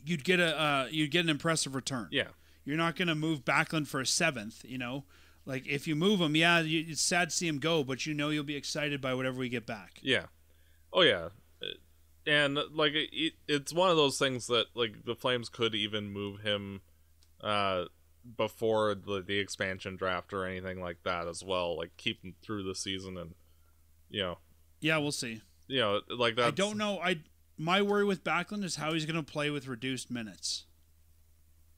you'd get a uh, you'd get an impressive return. Yeah, you're not going to move Backlund for a seventh. You know, like if you move him, yeah, you, it's sad to see him go, but you know you'll be excited by whatever we get back. Yeah, oh yeah, and like it, it's one of those things that like the Flames could even move him uh, before the, the expansion draft or anything like that as well. Like keep him through the season and. You know, yeah, we'll see. You know, like that. I don't know. I my worry with Backlund is how he's going to play with reduced minutes.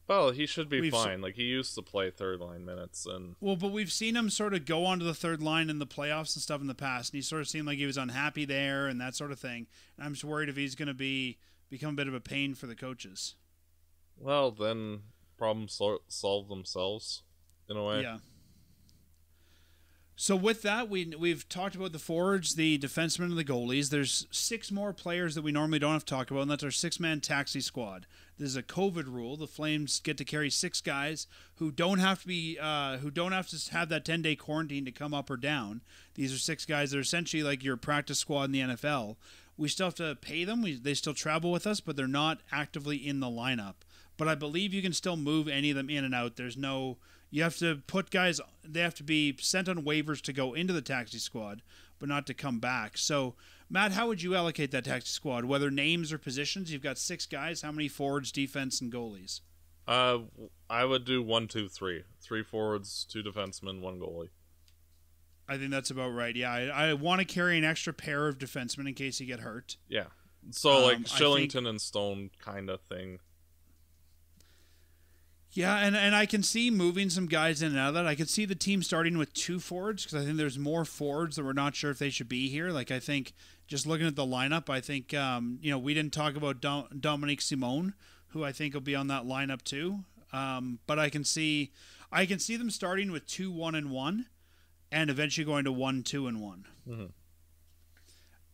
Well, he should be we've fine. Se- like he used to play third line minutes, and well, but we've seen him sort of go onto the third line in the playoffs and stuff in the past, and he sort of seemed like he was unhappy there and that sort of thing. And I'm just worried if he's going to be become a bit of a pain for the coaches. Well, then problems sol- solve themselves in a way. Yeah. So with that, we, we've talked about the forwards, the defensemen, and the goalies. There's six more players that we normally don't have to talk about, and that's our six-man taxi squad. This is a COVID rule. The Flames get to carry six guys who don't have to be, uh, who don't have to have that ten-day quarantine to come up or down. These are six guys that are essentially like your practice squad in the N F L. We still have to pay them. We, they still travel with us, but they're not actively in the lineup. But I believe you can still move any of them in and out. There's no... You have to put guys, they have to be sent on waivers to go into the taxi squad, but not to come back. So, Matt, how would you allocate that taxi squad, whether names or positions? You've got six guys. How many forwards, defense, and goalies? Uh, I would do one, two, three. Three forwards, two defensemen, one goalie. I think that's about right, yeah. I, I want to carry an extra pair of defensemen in case you get hurt. Yeah. So, like, um, Shillington think- and Stone kind of thing. Yeah, and, and I can see moving some guys in and out of that. I could see the team starting with two forwards because I think there's more forwards that we're not sure if they should be here. Like, I think just looking at the lineup, I think, um, you know, we didn't talk about Dom- Dominik Simon, who I think will be on that lineup too. Um, but I can see I can see them starting with two, one, and one, and eventually going to one, two, and one. Mm-hmm.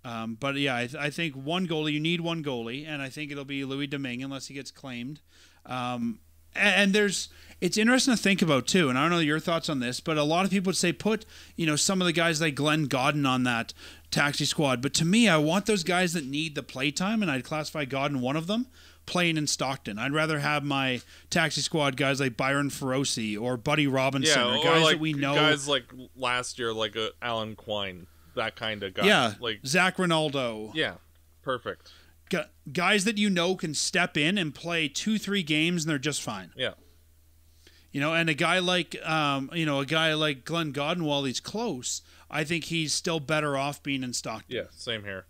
Um, but, yeah, I, th- I think one goalie, you need one goalie, and I think it'll be Louis Domingue unless he gets claimed. Um And there's, it's interesting to think about too, and I don't know your thoughts on this, but a lot of people would say put, you know, some of the guys like Glenn Gawdin on that taxi squad. But to me, I want those guys that need the playtime, and I'd classify Gawdin one of them, playing in Stockton. I'd rather have my taxi squad guys like Byron Ferrosi or Buddy Robinson, yeah, or guys or like, that we know, guys like last year, like uh, Alan Quine, that kind of guy. Yeah, like Zach Rinaldo. Yeah, perfect. Guys that you know can step in and play two, three games, and they're just fine. Yeah, you know, and a guy like, um, you know, a guy like Glenn Gawdin, while he's close, I think he's still better off being in Stockton. Yeah, same here.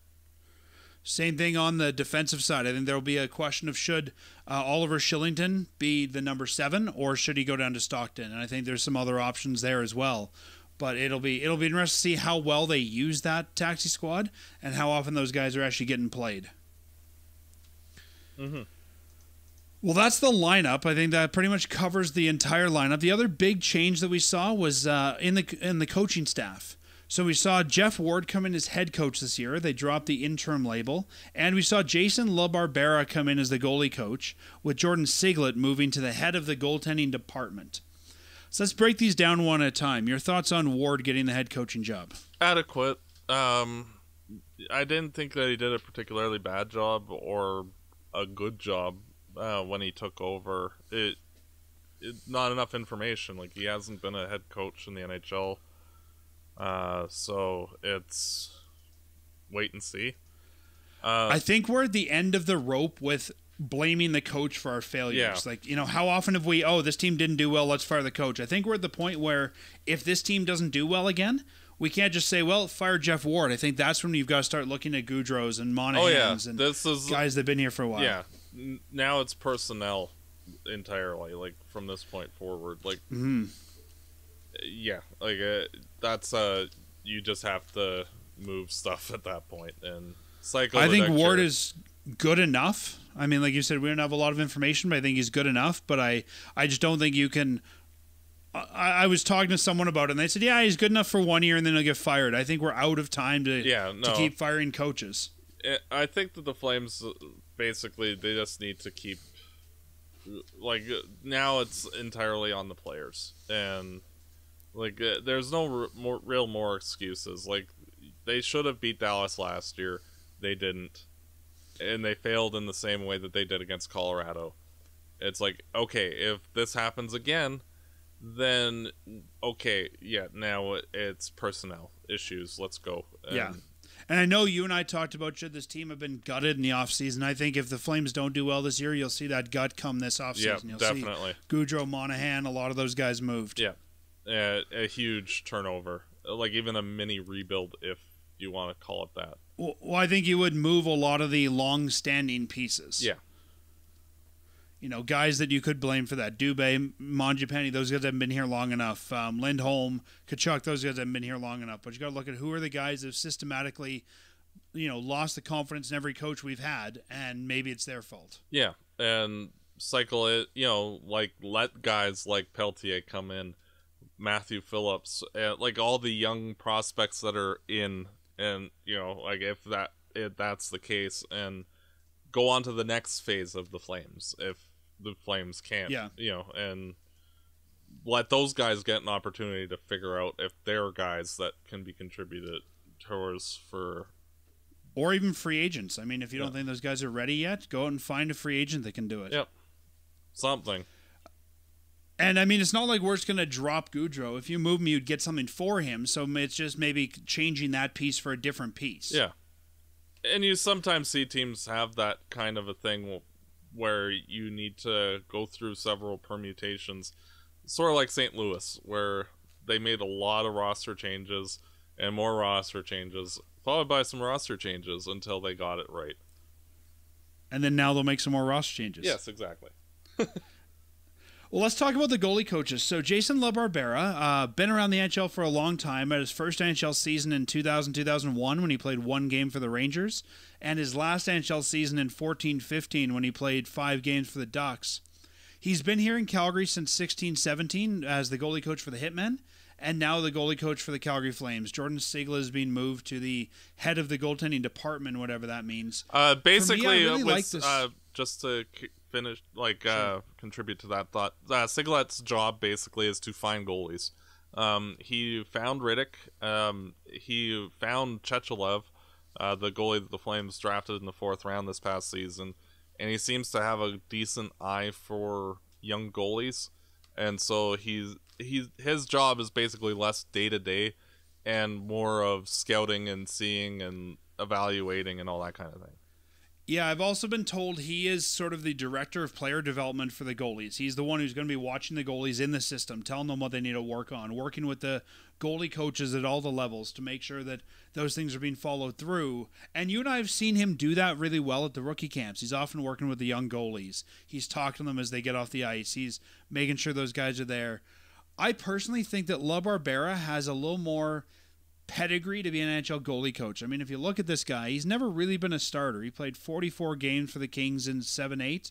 Same thing on the defensive side. I think there will be a question of should uh, Oliver Shillington be the number seven, or should he go down to Stockton? And I think there's some other options there as well. But it'll be it'll be interesting to see how well they use that taxi squad and how often those guys are actually getting played. Mm-hmm. Well, that's the lineup. I think that pretty much covers the entire lineup. The other big change that we saw was uh, in the in the coaching staff. So we saw Geoff Ward come in as head coach this year. They dropped the interim label. And we saw Jason LaBarbera come in as the goalie coach, with Jordan Sigalet moving to the head of the goaltending department. So let's break these down one at a time. Your thoughts on Ward getting the head coaching job? Adequate. Um, I didn't think that he did a particularly bad job or... a good job uh, when he took over. It, it not enough information. Like he hasn't been a head coach in the N H L, uh, so it's wait and see. Uh, I think we're at the end of the rope with blaming the coach for our failures. Yeah. Like, you know, how often have we? Oh, this team didn't do well. Let's fire the coach. I think we're at the point where if this team doesn't do well again, we can't just say, well, fire Geoff Ward. I think that's when you've got to start looking at Gaudreau's and Monahans oh, yeah. and this is, guys that have been here for a while. Yeah, now it's personnel entirely, like, from this point forward. Like, mm-hmm. yeah, like, uh, that's, uh, you just have to move stuff at that point and cycle. I think Ward is good enough. I mean, like you said, we don't have a lot of information, but I think he's good enough. But I, I just don't think you can... I, I was talking to someone about it, and they said, yeah, he's good enough for one year, and then he'll get fired. I think we're out of time to, yeah, no. to keep firing coaches. I think that the Flames, basically, they just need to keep... Like, now it's entirely on the players. And, like, there's no r- more, real more excuses. Like, they should have beat Dallas last year. They didn't. And they failed in the same way that they did against Colorado. It's like, okay, if this happens again... Then, okay, yeah, now it's personnel issues. Let's go. And yeah. And I know you and I talked about should this team have been gutted in the offseason. I think if the Flames don't do well this year, you'll see that gut come this offseason. Yeah, definitely. See Gaudreau, Monahan, a lot of those guys moved. Yeah. Uh, a huge turnover. Like, even a mini rebuild, if you want to call it that. Well, well, I think you would move a lot of the long-standing pieces. Yeah. You know, guys that you could blame for that. Dube, Mangiapane, those guys haven't been here long enough. Um, Lindholm, Tkachuk, those guys haven't been here long enough. But you got to look at who are the guys that have systematically, you know, lost the confidence in every coach we've had, and maybe it's their fault. Yeah, and cycle it, you know, like let guys like Pelletier come in, Matthew Phillips, uh, like all the young prospects that are in, and, you know, like if that if that's the case, and go on to the next phase of the Flames if the Flames can't, yeah. you know, and let those guys get an opportunity to figure out if they're guys that can be contributed towards for... Or even free agents. I mean, if you yeah. don't think those guys are ready yet, go out and find a free agent that can do it. Yep. Something. And, I mean, it's not like we're just going to drop Gaudreau. If you move him, you'd get something for him, so it's just maybe changing that piece for a different piece. Yeah. And you sometimes see teams have that kind of a thing where you need to go through several permutations, sort of like Saint Louis, where they made a lot of roster changes and more roster changes, followed by some roster changes until they got it right. And then now they'll make some more roster changes. Yes, exactly. Well, let's talk about the goalie coaches. So Jason LaBarbera, uh, been around the N H L for a long time. At his first N H L season in two thousand, two thousand one, when he played one game for the Rangers, and his last N H L season in fourteen fifteen, when he played five games for the Ducks. He's been here in Calgary since sixteen seventeen as the goalie coach for the Hitmen, and now the goalie coach for the Calgary Flames. Jordan Sigalet is being moved to the head of the goaltending department, whatever that means. Uh, basically, me, really uh, like this... uh, just to... finish like sure. uh contribute to that thought, uh Sigalet's job basically is to find goalies. Um he found Rittich, um he found Chechelev, uh the goalie that the Flames drafted in the fourth round this past season, and he seems to have a decent eye for young goalies, and so he's he's his job is basically less day-to-day and more of scouting and seeing and evaluating and all that kind of thing. Yeah, I've also been told he is sort of the director of player development for the goalies. He's the one who's going to be watching the goalies in the system, telling them what they need to work on, working with the goalie coaches at all the levels to make sure that those things are being followed through. And you and I have seen him do that really well at the rookie camps. He's often working with the young goalies. He's talking to them as they get off the ice. He's making sure those guys are there. I personally think that LaBarbera has a little more pedigree to be an N H L goalie coach. I mean, if you look at this guy, he's never really been a starter. He played forty-four games for the Kings in seven eight,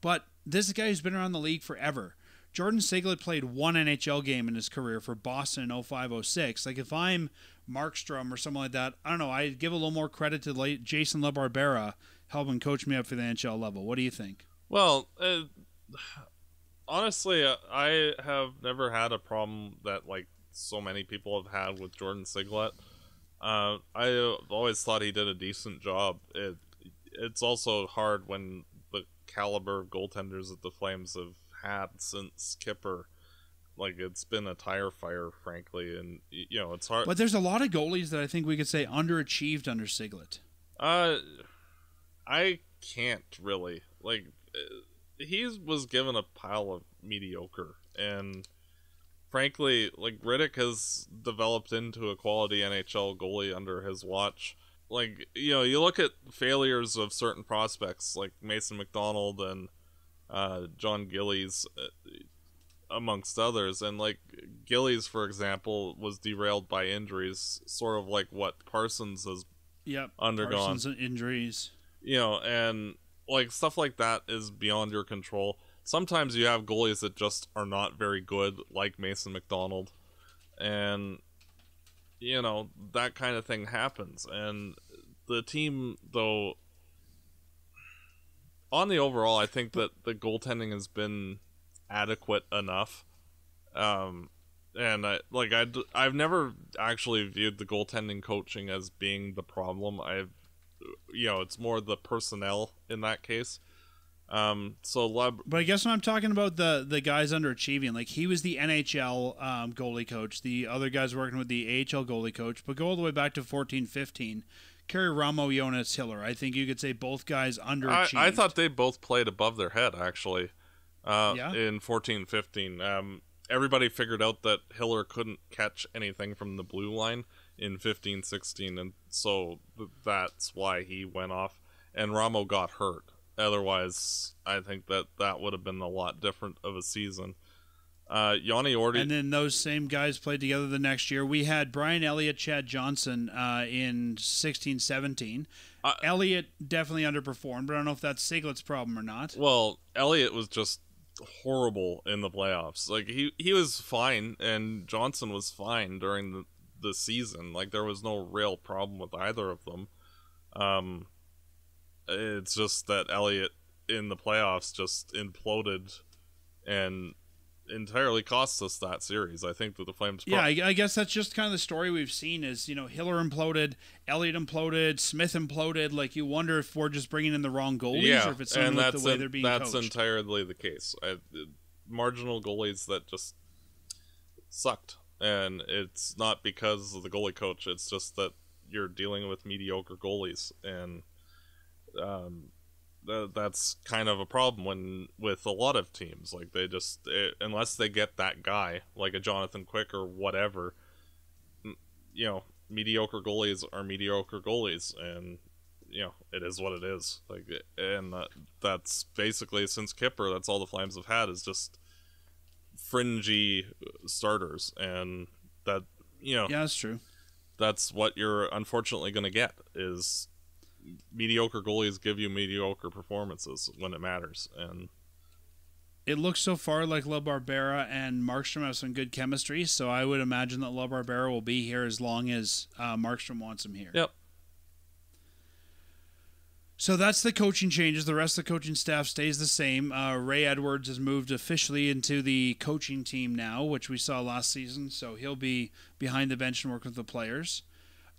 but this is a guy who's been around the league forever. Jordan Sigalet played one N H L game in his career for Boston in oh five oh six. Like, if I'm Markstrom or something like that, I don't know, I'd give a little more credit to late Jason LaBarbera helping coach me up for the N H L level. What do you think? Well, uh, honestly, I have never had a problem that, like, so many people have had with Jordan Sigalet. Uh, I've always thought he did a decent job. It, it's also hard when the caliber of goaltenders that the Flames have had since Kipper, like, it's been a tire fire, frankly, and, you know, it's hard. But there's a lot of goalies that I think we could say underachieved under Sigalet. Uh, I can't really. Like, he was given a pile of mediocre, and... Frankly, like, Rittich has developed into a quality N H L goalie under his watch, like, you know, you look at failures of certain prospects like Mason McDonald and uh, John Gillies, amongst others, and like Gillies, for example, was derailed by injuries, sort of like what Parsons has yep, undergone. Parsons and injuries. You know, and like stuff like that is beyond your control. Sometimes you have goalies that just are not very good, like Mason McDonald, and you know, that kind of thing happens. And the team, though, on the overall, I think that the goaltending has been adequate enough. Um, and I, like I, I've never actually viewed the goaltending coaching as being the problem. I've, you know, it's more the personnel in that case. Um, so Lab- but I guess when I'm talking about the the guys underachieving, like he was the N H L um, goalie coach, the other guys working with the A H L goalie coach, but go all the way back to fourteen fifteen, Kerry Ramo, Jonas Hiller. I think you could say both guys underachieved. I, I thought they both played above their head, actually, uh, yeah? in fourteen fifteen. Um, everybody figured out that Hiller couldn't catch anything from the blue line in fifteen sixteen, and so th- that's why he went off, and Ramo got hurt. Otherwise, I think that that would have been a lot different of a season. Uh, Yanni Orti. And then those same guys played together the next year. We had Brian Elliott, Chad Johnson uh, in sixteen seventeen. Uh, Elliott definitely underperformed, but I don't know if that's Siglet's problem or not. Well, Elliott was just horrible in the playoffs. Like, he, he was fine, and Johnson was fine during the, the season. Like, there was no real problem with either of them. Um... It's just that Elliott in the playoffs just imploded and entirely cost us that series. I think that the Flames... Pro- yeah, I, I guess that's just kind of the story we've seen is, you know, Hiller imploded, Elliott imploded, Smith imploded. Like, you wonder if we're just bringing in the wrong goalies yeah, or if it's and that's the way a, they're being that's coached. Entirely the case. I, marginal goalies that just sucked. And it's not because of the goalie coach. It's just that you're dealing with mediocre goalies and... Um, th- that's kind of a problem when with a lot of teams. Like they just it, unless they get that guy like a Jonathan Quick or whatever, m- you know, mediocre goalies are mediocre goalies, and you know it is what it is. Like, and that, that's basically since Kipper, that's all the Flames have had is just fringy starters, and that you know, yeah, that's true. That's what you're unfortunately going to get is. Mediocre goalies give you mediocre performances when it matters, and it looks so far like LaBarbera and Markstrom have some good chemistry, so I would imagine that LaBarbera will be here as long as uh, Markstrom wants him here. Yep. So that's the coaching changes. The rest of the coaching staff stays the same. Uh, Ray Edwards has moved officially into the coaching team now, which we saw last season, so he'll be behind the bench and working with the players.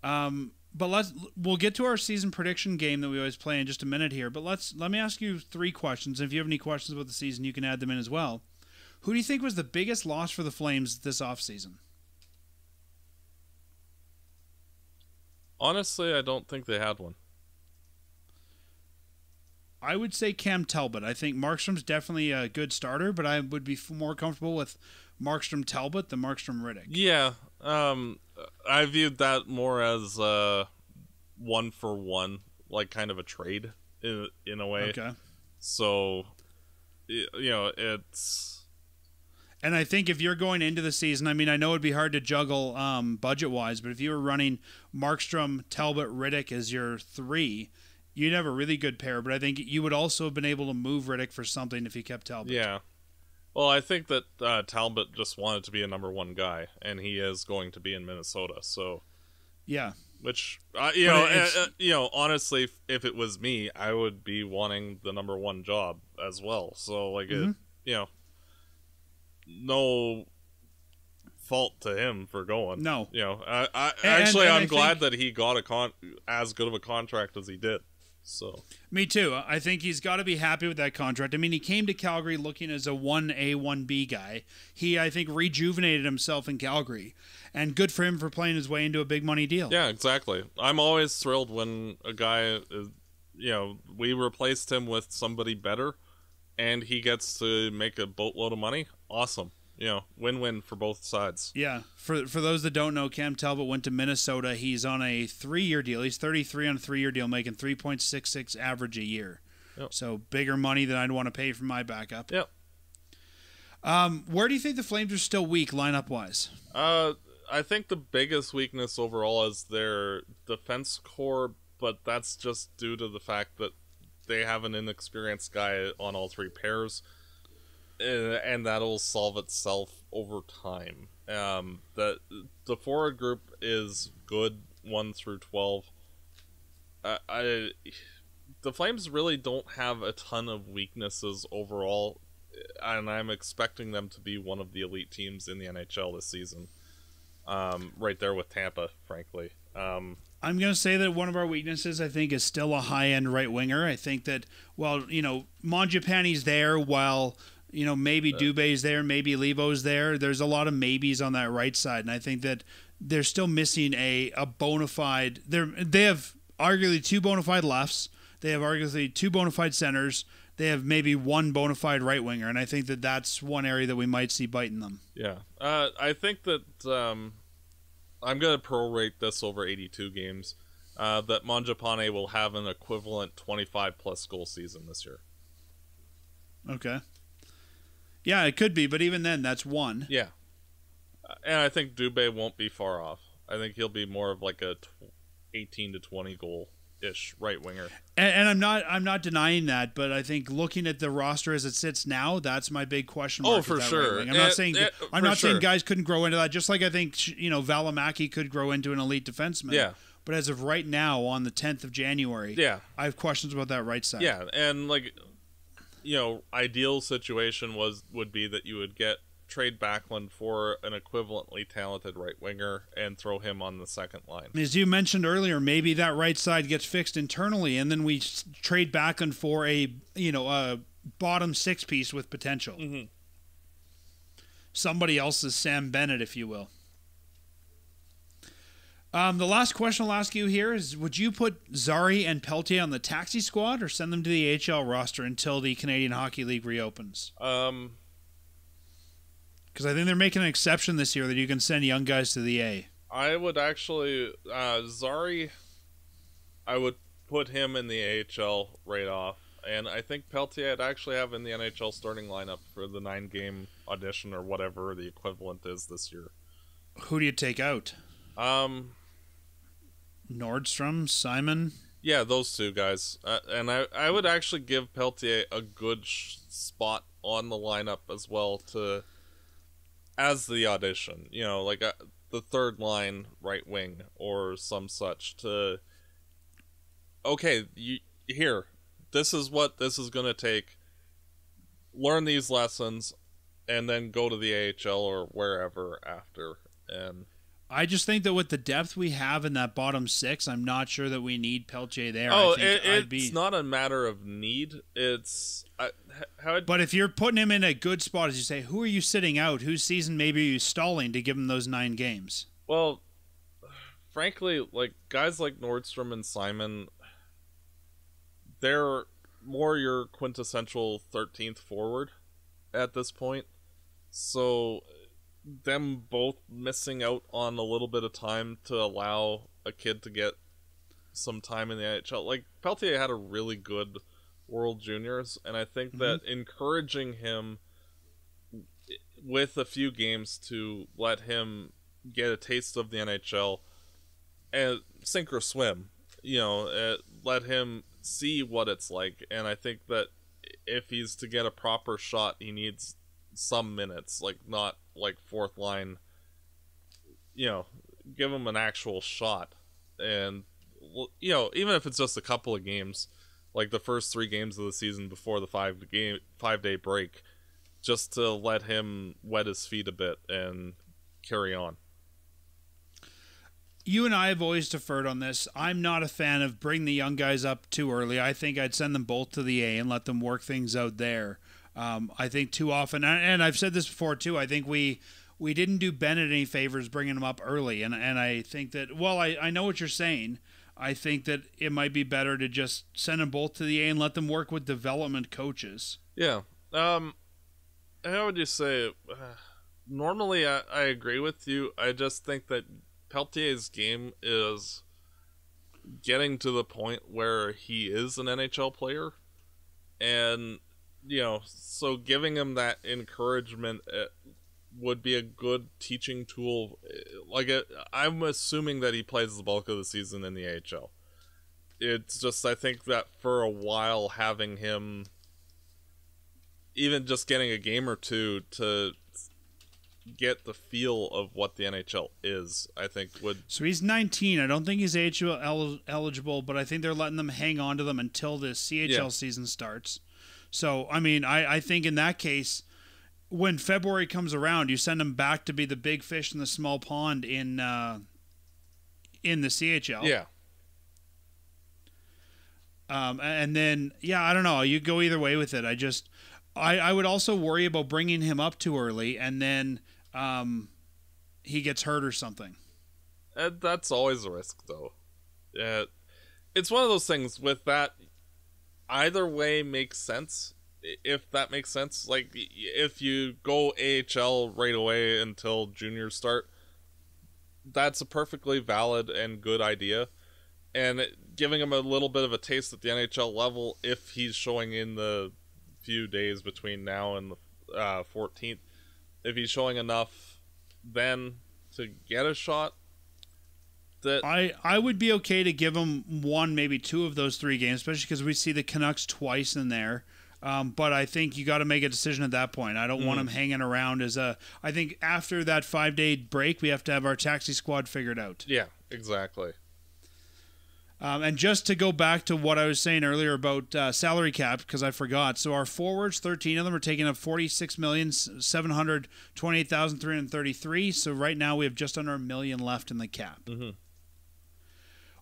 Um, But let's we'll get to our season prediction game that we always play in just a minute here. But let's let me ask you three questions. If you have any questions about the season, you can add them in as well. Who do you think was the biggest loss for the Flames this offseason? Honestly, I don't think they had one. I would say Cam Talbot. I think Markstrom's definitely a good starter, but I would be more comfortable with Markstrom Talbot than Markstrom Rittich. Yeah, um, I viewed that more as uh, one for one, like kind of a trade in, in a way. Okay. So, you know, it's... And I think if you're going into the season, I mean, I know it'd be hard to juggle um, budget-wise, but if you were running Markstrom, Talbot, Rittich as your three... You'd have a really good pair, but I think you would also have been able to move Rittich for something if you kept Talbot. Yeah. Well, I think that uh, Talbot just wanted to be a number one guy, and he is going to be in Minnesota, so... Yeah. Which, uh, you know, uh, you know, honestly, if it was me, I would be wanting the number one job as well. So, like, mm-hmm. it, you know, no fault to him for going. No. You know, I, I and, actually, and I'm I glad think... that he got a con- as good of a contract as he did. So me too. I think he's got to be happy with that contract. I mean, he came to Calgary looking as a one A, one B guy. He, I think, rejuvenated himself in Calgary, and good for him for playing his way into a big money deal. Yeah, exactly. I'm always thrilled when a guy, is, you know, we replaced him with somebody better, and he gets to make a boatload of money. Awesome. you know, win-win for both sides. Yeah. For for those that don't know, Cam Talbot went to Minnesota. He's on a three-year deal. He's thirty-three on a three-year deal, making three point six six average a year. Yep. So bigger money than I'd want to pay for my backup. Yep. Um, where do you think the Flames are still weak lineup-wise? Uh, I think the biggest weakness overall is their defense core, but that's just due to the fact that they have an inexperienced guy on all three pairs, and that'll solve itself over time. Um, the, the forward group is good, one through twelve. I, I, the Flames really don't have a ton of weaknesses overall, and I'm expecting them to be one of the elite teams in the N H L this season. Um, right there with Tampa, frankly. Um, I'm going to say that one of our weaknesses, I think, is still a high-end right winger. I think that, well, you know, Mangiapane's there, while, you know, maybe uh, Dube's there, maybe Leivo's there. There's a lot of maybes on that right side, and I think that they're still missing a, a bona fide. They're, they have arguably two bona fide lefts. They have arguably two bona fide centers. They have maybe one bona fide right winger, and I think that that's one area that we might see biting them. Yeah. Uh, I think that um, I'm going to prorate this over eighty-two games, uh, that Mangiapane will have an equivalent twenty-five plus goal season this year. Okay. Yeah, it could be, but even then, that's one. Yeah. And I think Dubé won't be far off. I think he'll be more of like a eighteen to twenty goal ish right winger, and, and I'm not I'm not denying that, but I think looking at the roster as it sits now, that's my big question mark. Oh, for sure. I'm not saying I'm not saying guys couldn't grow into that. Just like I think, you know, Välimäki could grow into an elite defenseman. Yeah. But as of right now, on the tenth of January, yeah, I have questions about that right side. Yeah, and like, you know, ideal situation was would be that you would get trade Backlund for an equivalently talented right winger and throw him on the second line. As you mentioned earlier, maybe that right side gets fixed internally, and then we trade Backlund for a, you know, a bottom six piece with potential. Mm-hmm. Somebody else's Sam Bennett, if you will. Um, the last question I'll ask you here is, would you put Zary and Pelletier on the taxi squad or send them to the A H L roster until the Canadian Hockey League reopens? Um... Because I think they're making an exception this year that you can send young guys to the A. I would actually, uh, Zary, I would put him in the A H L right off. And I think Pelletier I'd actually have in the N H L starting lineup for the nine-game audition or whatever the equivalent is this year. Who do you take out? Um, Nordstrom, Simon? Yeah, those two guys. Uh, and I, I would actually give Pelletier a good sh spot on the lineup as well to... as the audition, you know, like a, the third line right wing or some such to, okay, you, here, this is what this is going to take. Learn these lessons and then go to the A H L or wherever after. And I just think that with the depth we have in that bottom six, I'm not sure that we need Pelletier there. Oh, I think it, it's I'd be... not a matter of need. It's I, how. I'd... But if you're putting him in a good spot, as you say, who are you sitting out? Whose season maybe are you stalling to give him those nine games? Well, frankly, like guys like Nordstrom and Simon, they're more your quintessential thirteenth forward at this point. So. Them both missing out on a little bit of time to allow a kid to get some time in the N H L. Like, Pelletier had a really good World Juniors, and I think mm-hmm. that encouraging him with a few games to let him get a taste of the N H L and sink or swim, you know, uh, let him see what it's like. And I think that if he's to get a proper shot, he needs some minutes, like not like fourth line, you know, give him an actual shot. And, you know, even if it's just a couple of games, like the first three games of the season before the five game five day break, just to let him wet his feet a bit and carry on. You and I have always deferred on this. I'm not a fan of bring the young guys up too early. I think I'd send them both to the A and let them work things out there. Um, I think too often, and I've said this before too, I think we we didn't do Bennett any favors bringing him up early. And, and I think that, well, I, I know what you're saying. I think that it might be better to just send them both to the A and let them work with development coaches. Yeah. Um, how would you say, uh, normally I, I agree with you. I just think that Peltier's game is getting to the point where he is an N H L player. And, you know, so giving him that encouragement would be a good teaching tool. Like, it, I'm assuming that he plays the bulk of the season in the A H L. It's just, I think that for a while, having him, even just getting a game or two to get the feel of what the N H L is, I think would... So he's nineteen. I don't think he's A H L eligible, but I think they're letting them hang on to them until this C H L yeah. season starts. So, I mean, I, I think in that case, when February comes around, you send him back to be the big fish in the small pond in uh, in the C H L. Yeah. Um, and then, yeah, I don't know. You go either way with it. I just, I, I would also worry about bringing him up too early and then um, he gets hurt or something. And that's always a risk, though. Uh, it's one of those things with that. Either way makes sense, if that makes sense. Like, if you go A H L right away until juniors start, that's a perfectly valid and good idea. And it, giving him a little bit of a taste at the N H L level, if he's showing in the few days between now and the uh, fourteenth, if he's showing enough then to get a shot, that I, I would be okay to give him one, maybe two of those three games, especially because we see the Canucks twice in there. Um, but I think you got to make a decision at that point. I don't mm. want him hanging around as a... I think after that five-day break, we have to have our taxi squad figured out. Yeah, exactly. Um, and just to go back to what I was saying earlier about uh, salary cap, because I forgot. So our forwards, thirteen of them, are taking up forty-six million seven hundred twenty-eight thousand three hundred thirty-three. So right now we have just under a million left in the cap. Mm-hmm.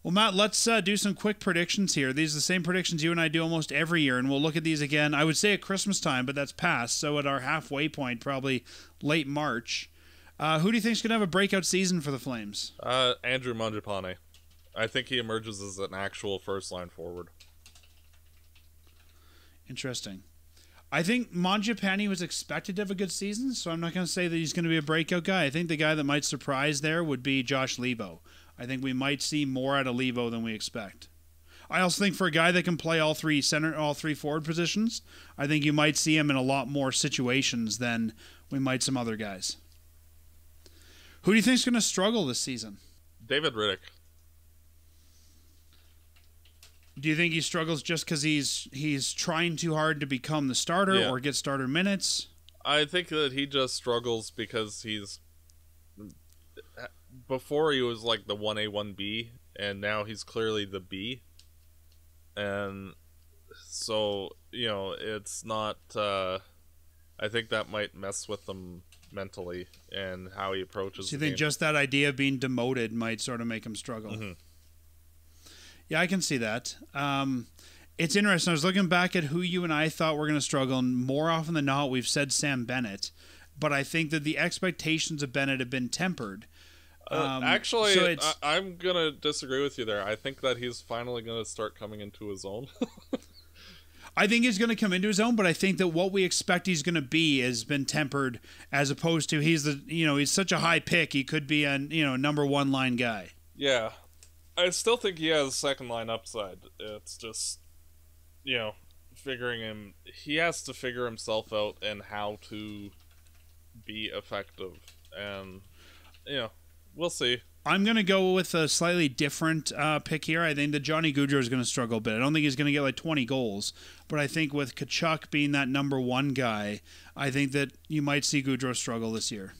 Well, Matt, let's uh, do some quick predictions here. These are the same predictions you and I do almost every year, and we'll look at these again. I would say at Christmas time, but that's past. So at our halfway point, probably late March. Uh, who do you think is going to have a breakout season for the Flames? Uh, Andrew Mangiapane. I think he emerges as an actual first-line forward. Interesting. I think Mangiapane was expected to have a good season, so I'm not going to say that he's going to be a breakout guy. I think the guy that might surprise there would be Josh Leivo. I think we might see more out of Leivo than we expect. I also think for a guy that can play all three center, all three forward positions, I think you might see him in a lot more situations than we might some other guys. Who do you think is going to struggle this season? David Rittich. Do you think he struggles just because he's he's trying too hard to become the starter yeah. or get starter minutes? I think that he just struggles because he's... Before he was like the one A, one B, and now he's clearly the B. And so, you know, it's not... Uh, I think that might mess with him mentally and how he approaches so you the think game. Just that idea of being demoted might sort of make him struggle? Mm-hmm. Yeah, I can see that. Um, it's interesting. I was looking back at who you and I thought were going to struggle, and more often than not, we've said Sam Bennett. But I think that the expectations of Bennett have been tempered. Um, uh, actually, so I I'm going to disagree with you there. I think that he's finally going to start coming into his own. I think he's going to come into his own, but I think that what we expect he's going to be has been tempered, as opposed to he's the you know he's such a high pick, he could be a you know number one line guy. Yeah. I still think he has second line upside. It's just, you know, figuring him... He has to figure himself out and how to be effective. And, you know, we'll see. I'm going to go with a slightly different uh, pick here. I think that Johnny Gaudreau is going to struggle a bit. I don't think he's going to get like twenty goals. But I think with Tkachuk being that number one guy, I think that you might see Gaudreau struggle this year.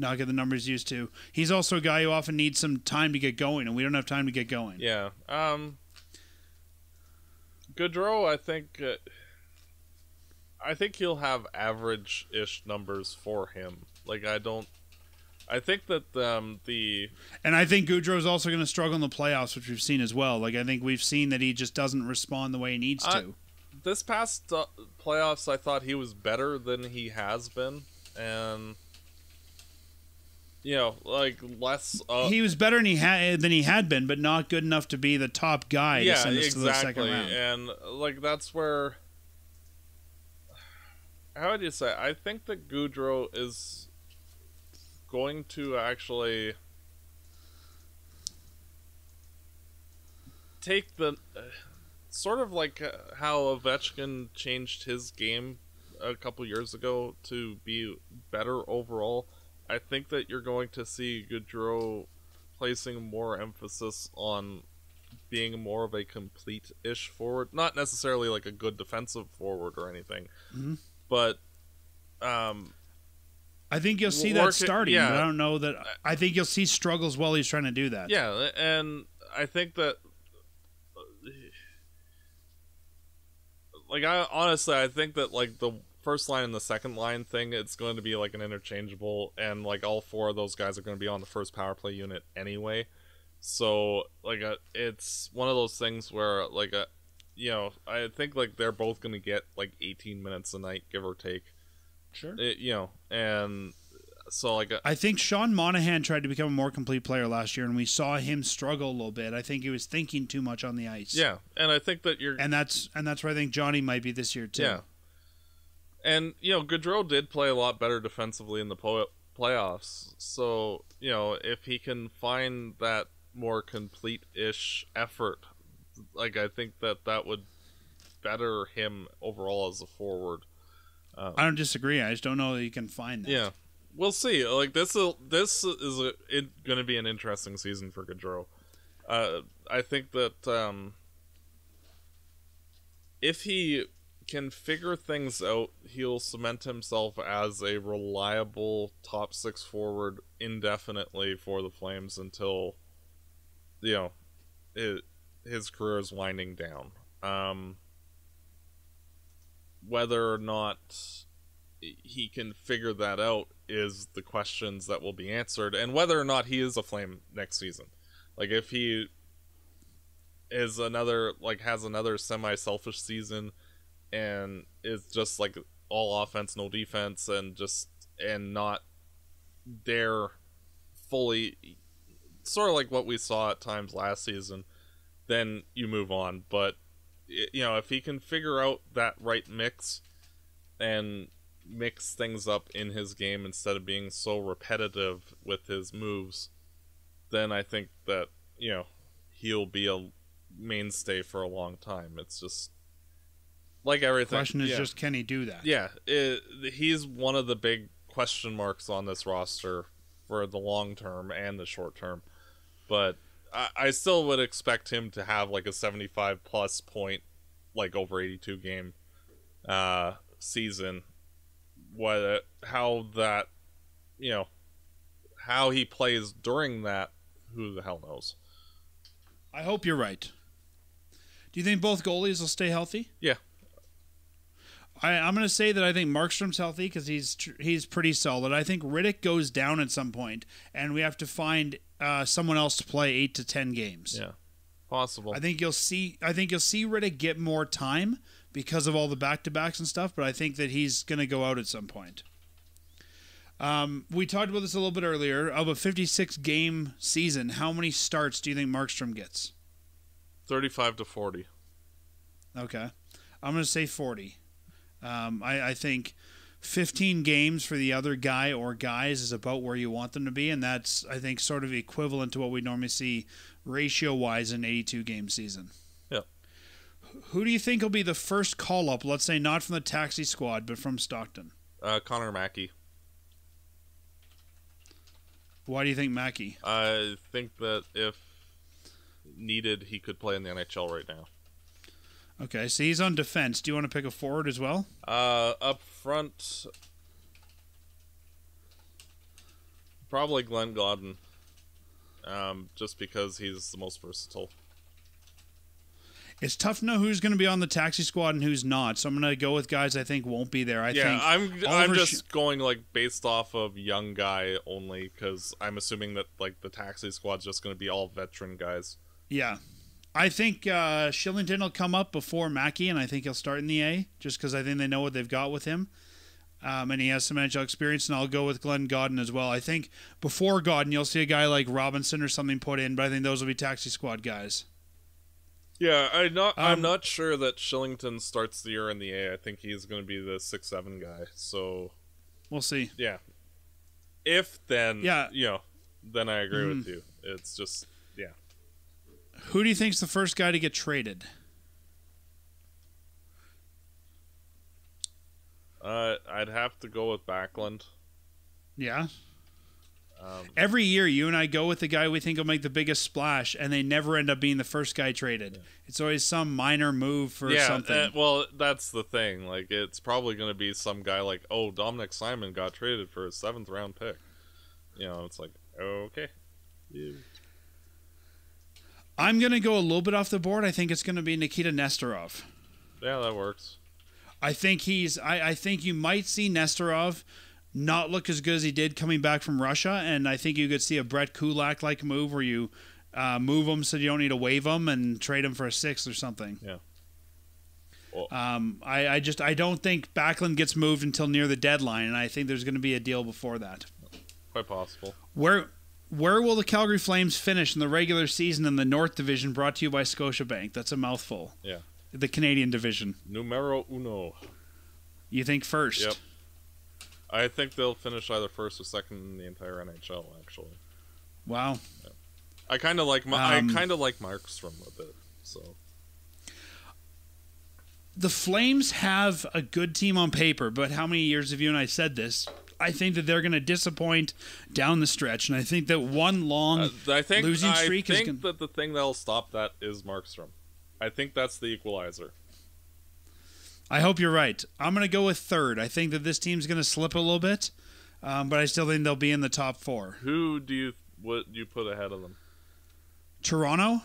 Not get the numbers used to. He's also a guy who often needs some time to get going, and we don't have time to get going. Yeah. Um, Gaudreau, I think, uh, I think he'll have average-ish numbers for him. Like, I don't... I think that um, the... And I think Gaudreau is also going to struggle in the playoffs, which we've seen as well. Like, I think we've seen that he just doesn't respond the way he needs I, to. This past uh, playoffs, I thought he was better than he has been, and... You know, like less. Uh, he was better than he had than he had been, but not good enough to be the top guy. Yeah, to send us exactly. To the second round. And like that's where how would you say? I think that Gaudreau is going to actually take the uh, sort of like how Ovechkin changed his game a couple years ago to be better overall. I think that you're going to see Gaudreau placing more emphasis on being more of a complete-ish forward. Not necessarily like a good defensive forward or anything. Mm-hmm. But um, I think you'll see that starting. Yeah, but I don't know that. I think you'll see struggles while he's trying to do that. Yeah, and I think that, like, I honestly, I think that like the first line and the second line thing, it's going to be like an interchangeable, and like all four of those guys are going to be on the first power play unit anyway. So like a, it's one of those things where like a, you know, I think like they're both going to get like eighteen minutes a night, give or take. Sure. It, you know, and so like a, I think Sean Monahan tried to become a more complete player last year, and we saw him struggle a little bit. I think he was thinking too much on the ice. Yeah, and I think that you're and that's and that's where I think Johnny might be this year too. Yeah. And you know, Gaudreau did play a lot better defensively in the po- playoffs. So you know, if he can find that more complete-ish effort, like I think that that would better him overall as a forward. Um, I don't disagree. I just don't know that you can find that. Yeah, we'll see. Like this, is, this is a, it going to be an interesting season for Gaudreau. Uh, I think that um, if he can figure things out, he'll cement himself as a reliable top six forward indefinitely for the Flames until, you know, it. His career is winding down. Um, whether or not he can figure that out is the questions that will be answered, and whether or not he is a Flame next season. Like if he is another, like has another semi-selfish season and is just like all offense, no defense, and just and not there fully, sort of like what we saw at times last season, then you move on. But, you know, if he can figure out that right mix and mix things up in his game instead of being so repetitive with his moves, then I think that, you know, he'll be a mainstay for a long time. It's just like everything. The question is yeah. just, can he do that? Yeah. It, he's one of the big question marks on this roster for the long term and the short term. But I still would expect him to have like a seventy-five plus point, like over eighty-two game uh, season. What, how that, you know, how he plays during that, who the hell knows? I hope you're right. Do you think both goalies will stay healthy? Yeah. I, I'm going to say that I think Markstrom's healthy because he's tr- he's pretty solid. I think Rittich goes down at some point, and we have to find uh, someone else to play eight to ten games. Yeah, possible. I think you'll see. I think you'll see Rittich get more time because of all the back to backs and stuff. But I think that he's going to go out at some point. Um, we talked about this a little bit earlier. Of a fifty-six game season, how many starts do you think Markstrom gets? Thirty-five to forty. Okay, I'm going to say forty. Um, I, I think fifteen games for the other guy or guys is about where you want them to be, and that's, I think, sort of equivalent to what we normally see ratio-wise in eighty-two game season. Yeah. Who do you think will be the first call-up, let's say not from the taxi squad, but from Stockton? Uh, Connor Mackey. Why do you think Mackey? I think that if needed, he could play in the N H L right now. Okay, so he's on defense. Do you want to pick a forward as well? Uh, up front, probably Glenn Gawdin, um, just because he's the most versatile. It's tough to know who's going to be on the taxi squad and who's not, so I'm going to go with guys I think won't be there. I yeah, think I'm I'm just sh- going like based off of young guy only, because I'm assuming that like the taxi squad's just going to be all veteran guys. Yeah. I think uh, Shillington will come up before Mackey, and I think he'll start in the A, just because I think they know what they've got with him. Um, and he has some N H L experience, and I'll go with Glenn Gawdin as well. I think before Gawdin, you'll see a guy like Robinson or something put in, but I think those will be taxi squad guys. Yeah, I not, um, I'm not sure that Shillington starts the year in the A. I think he's going to be the six seven guy, so... We'll see. Yeah. If then, yeah. you know, then I agree mm. with you. It's just, yeah. Who do you think's the first guy to get traded? Uh, I'd have to go with Backlund. Yeah. Um, Every year, you and I go with the guy we think will make the biggest splash, and they never end up being the first guy traded. Yeah. It's always some minor move for yeah, something. Yeah, well, that's the thing. Like, it's probably going to be some guy like, oh, Dominik Simon got traded for a seventh round pick. You know, it's like, okay. Yeah. I'm going to go a little bit off the board. I think it's going to be Nikita Nesterov. Yeah, that works. I think he's. I, I think you might see Nesterov not look as good as he did coming back from Russia, and I think you could see a Brett Kulak-like move where you uh, move him so you don't need to waive him and trade him for a six or something. Yeah. Well, um, I, I just I don't think Backlund gets moved until near the deadline, and I think there's going to be a deal before that. Quite possible. Where where will the Calgary Flames finish in the regular season in the North Division, brought to you by Scotiabank? That's a mouthful. Yeah. The Canadian Division. Numero uno. You think first? Yep. I think they'll finish either first or second in the entire N H L. Actually, wow. Yeah. I kind of like my, um, I kind of like Markstrom a bit. So the Flames have a good team on paper, but how many years have you and I said this? I think that they're going to disappoint down the stretch, and I think that one long uh, I think, losing streak I think is gonna... that the thing that'll stop that is Markstrom. I think that's the equalizer. I hope you're right. I'm going to go with third. I think that this team's going to slip a little bit, um, but I still think they'll be in the top four. Who do you what do you put ahead of them? Toronto.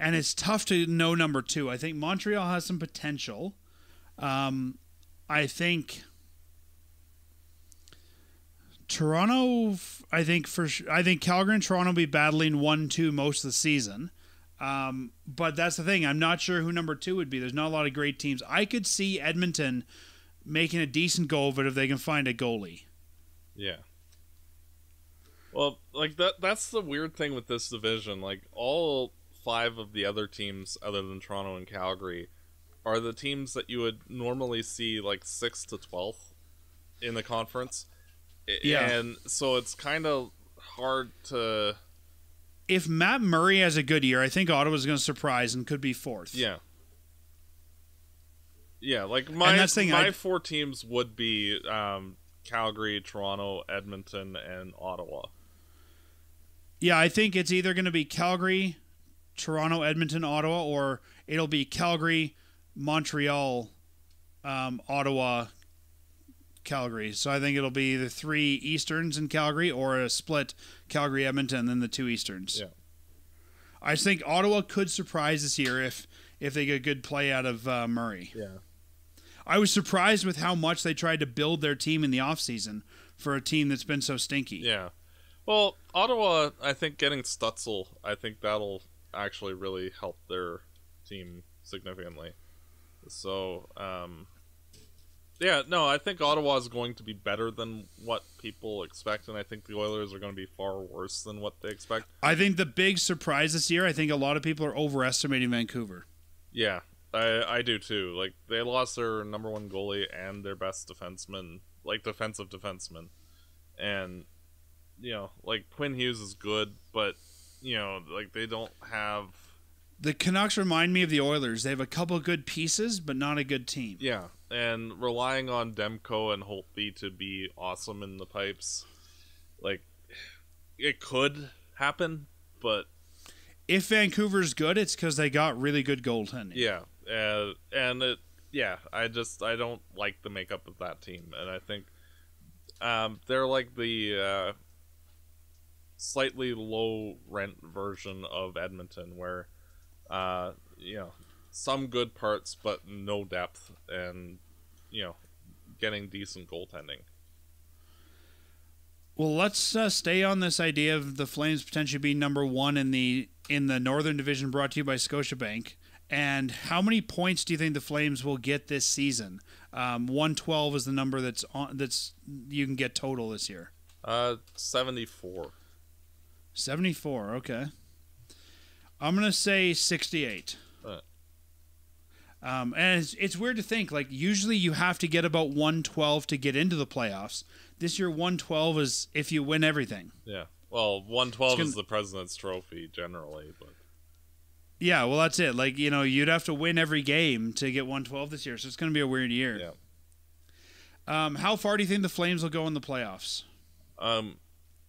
And it's tough to know number two. I think Montreal has some potential. Um, I think Toronto. I think for I think Calgary and Toronto will be battling one two most of the season. Um, but that's the thing. I'm not sure who number two would be. There's not a lot of great teams. I could see Edmonton making a decent goal of it if they can find a goalie. Yeah. Well, like that that's the weird thing with this division. Like, all five of the other teams other than Toronto and Calgary are the teams that you would normally see like sixth to twelfth in the conference. Yeah. And so it's kind of hard to... If Matt Murray has a good year, I think Ottawa's going to surprise and could be fourth. Yeah. Yeah, like my my I'd... four teams would be um, Calgary, Toronto, Edmonton, and Ottawa. Yeah, I think it's either going to be Calgary, Toronto, Edmonton, Ottawa, or it'll be Calgary, Montreal, um, Ottawa, Calgary. So I think it'll be the three Easterns in Calgary, or a split Calgary, Edmonton, and then the two Easterns. Yeah. I think Ottawa could surprise this year if if they get a good play out of uh, Murray. Yeah. I was surprised with how much they tried to build their team in the offseason for a team that's been so stinky. Yeah. Well, Ottawa, I think getting Stutzel, I think that'll actually really help their team significantly. So, um yeah, no, I think Ottawa is going to be better than what people expect, and I think the Oilers are going to be far worse than what they expect. I think the big surprise this year, I think a lot of people are overestimating Vancouver. Yeah, I, I do too. Like, they lost their number one goalie and their best defenseman, like defensive defenseman. And, you know, like, Quinn Hughes is good, but, you know, like, they don't have... The Canucks remind me of the Oilers. They have a couple of good pieces, but not a good team. Yeah, and relying on Demko and Holtby to be awesome in the pipes, like, it could happen, but... If Vancouver's good, it's because they got really good goaltending. Yeah, uh, and it, yeah, I just, I don't like the makeup of that team, and I think um, they're like the uh, slightly low-rent version of Edmonton, where... Uh, you know, some good parts, but no depth, and you know, getting decent goaltending. Well, let's uh, stay on this idea of the Flames potentially being number one in the in the Northern Division, brought to you by Scotiabank. And how many points do you think the Flames will get this season? Um, one twelve is the number that's on that's you can get total this year. Uh, seventy-four. seventy-four. Okay. I'm gonna say sixty-eight. Huh. Um, and it's, it's weird to think, like, usually you have to get about one twelve to get into the playoffs. This year, one twelve is if you win everything. Yeah. Well, one twelve gonna... is the President's Trophy generally, but. Yeah, well, that's it. Like, you know, you'd have to win every game to get one twelve this year, so it's going to be a weird year. Yeah. Um, how far do you think the Flames will go in the playoffs? Um,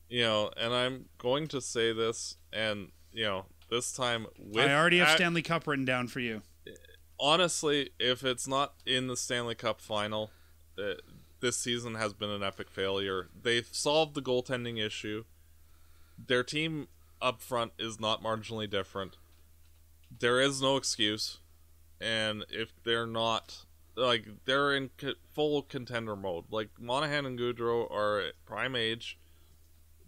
you know, and I'm going to say this, and, you know, this time... with I already have at, Stanley Cup written down for you. Honestly, if it's not in the Stanley Cup final, it, this season has been an epic failure. They've solved the goaltending issue. Their team up front is not marginally different. There is no excuse, and if they're not, like, they're in co- full contender mode. Like, Monahan and Gaudreau are at prime age.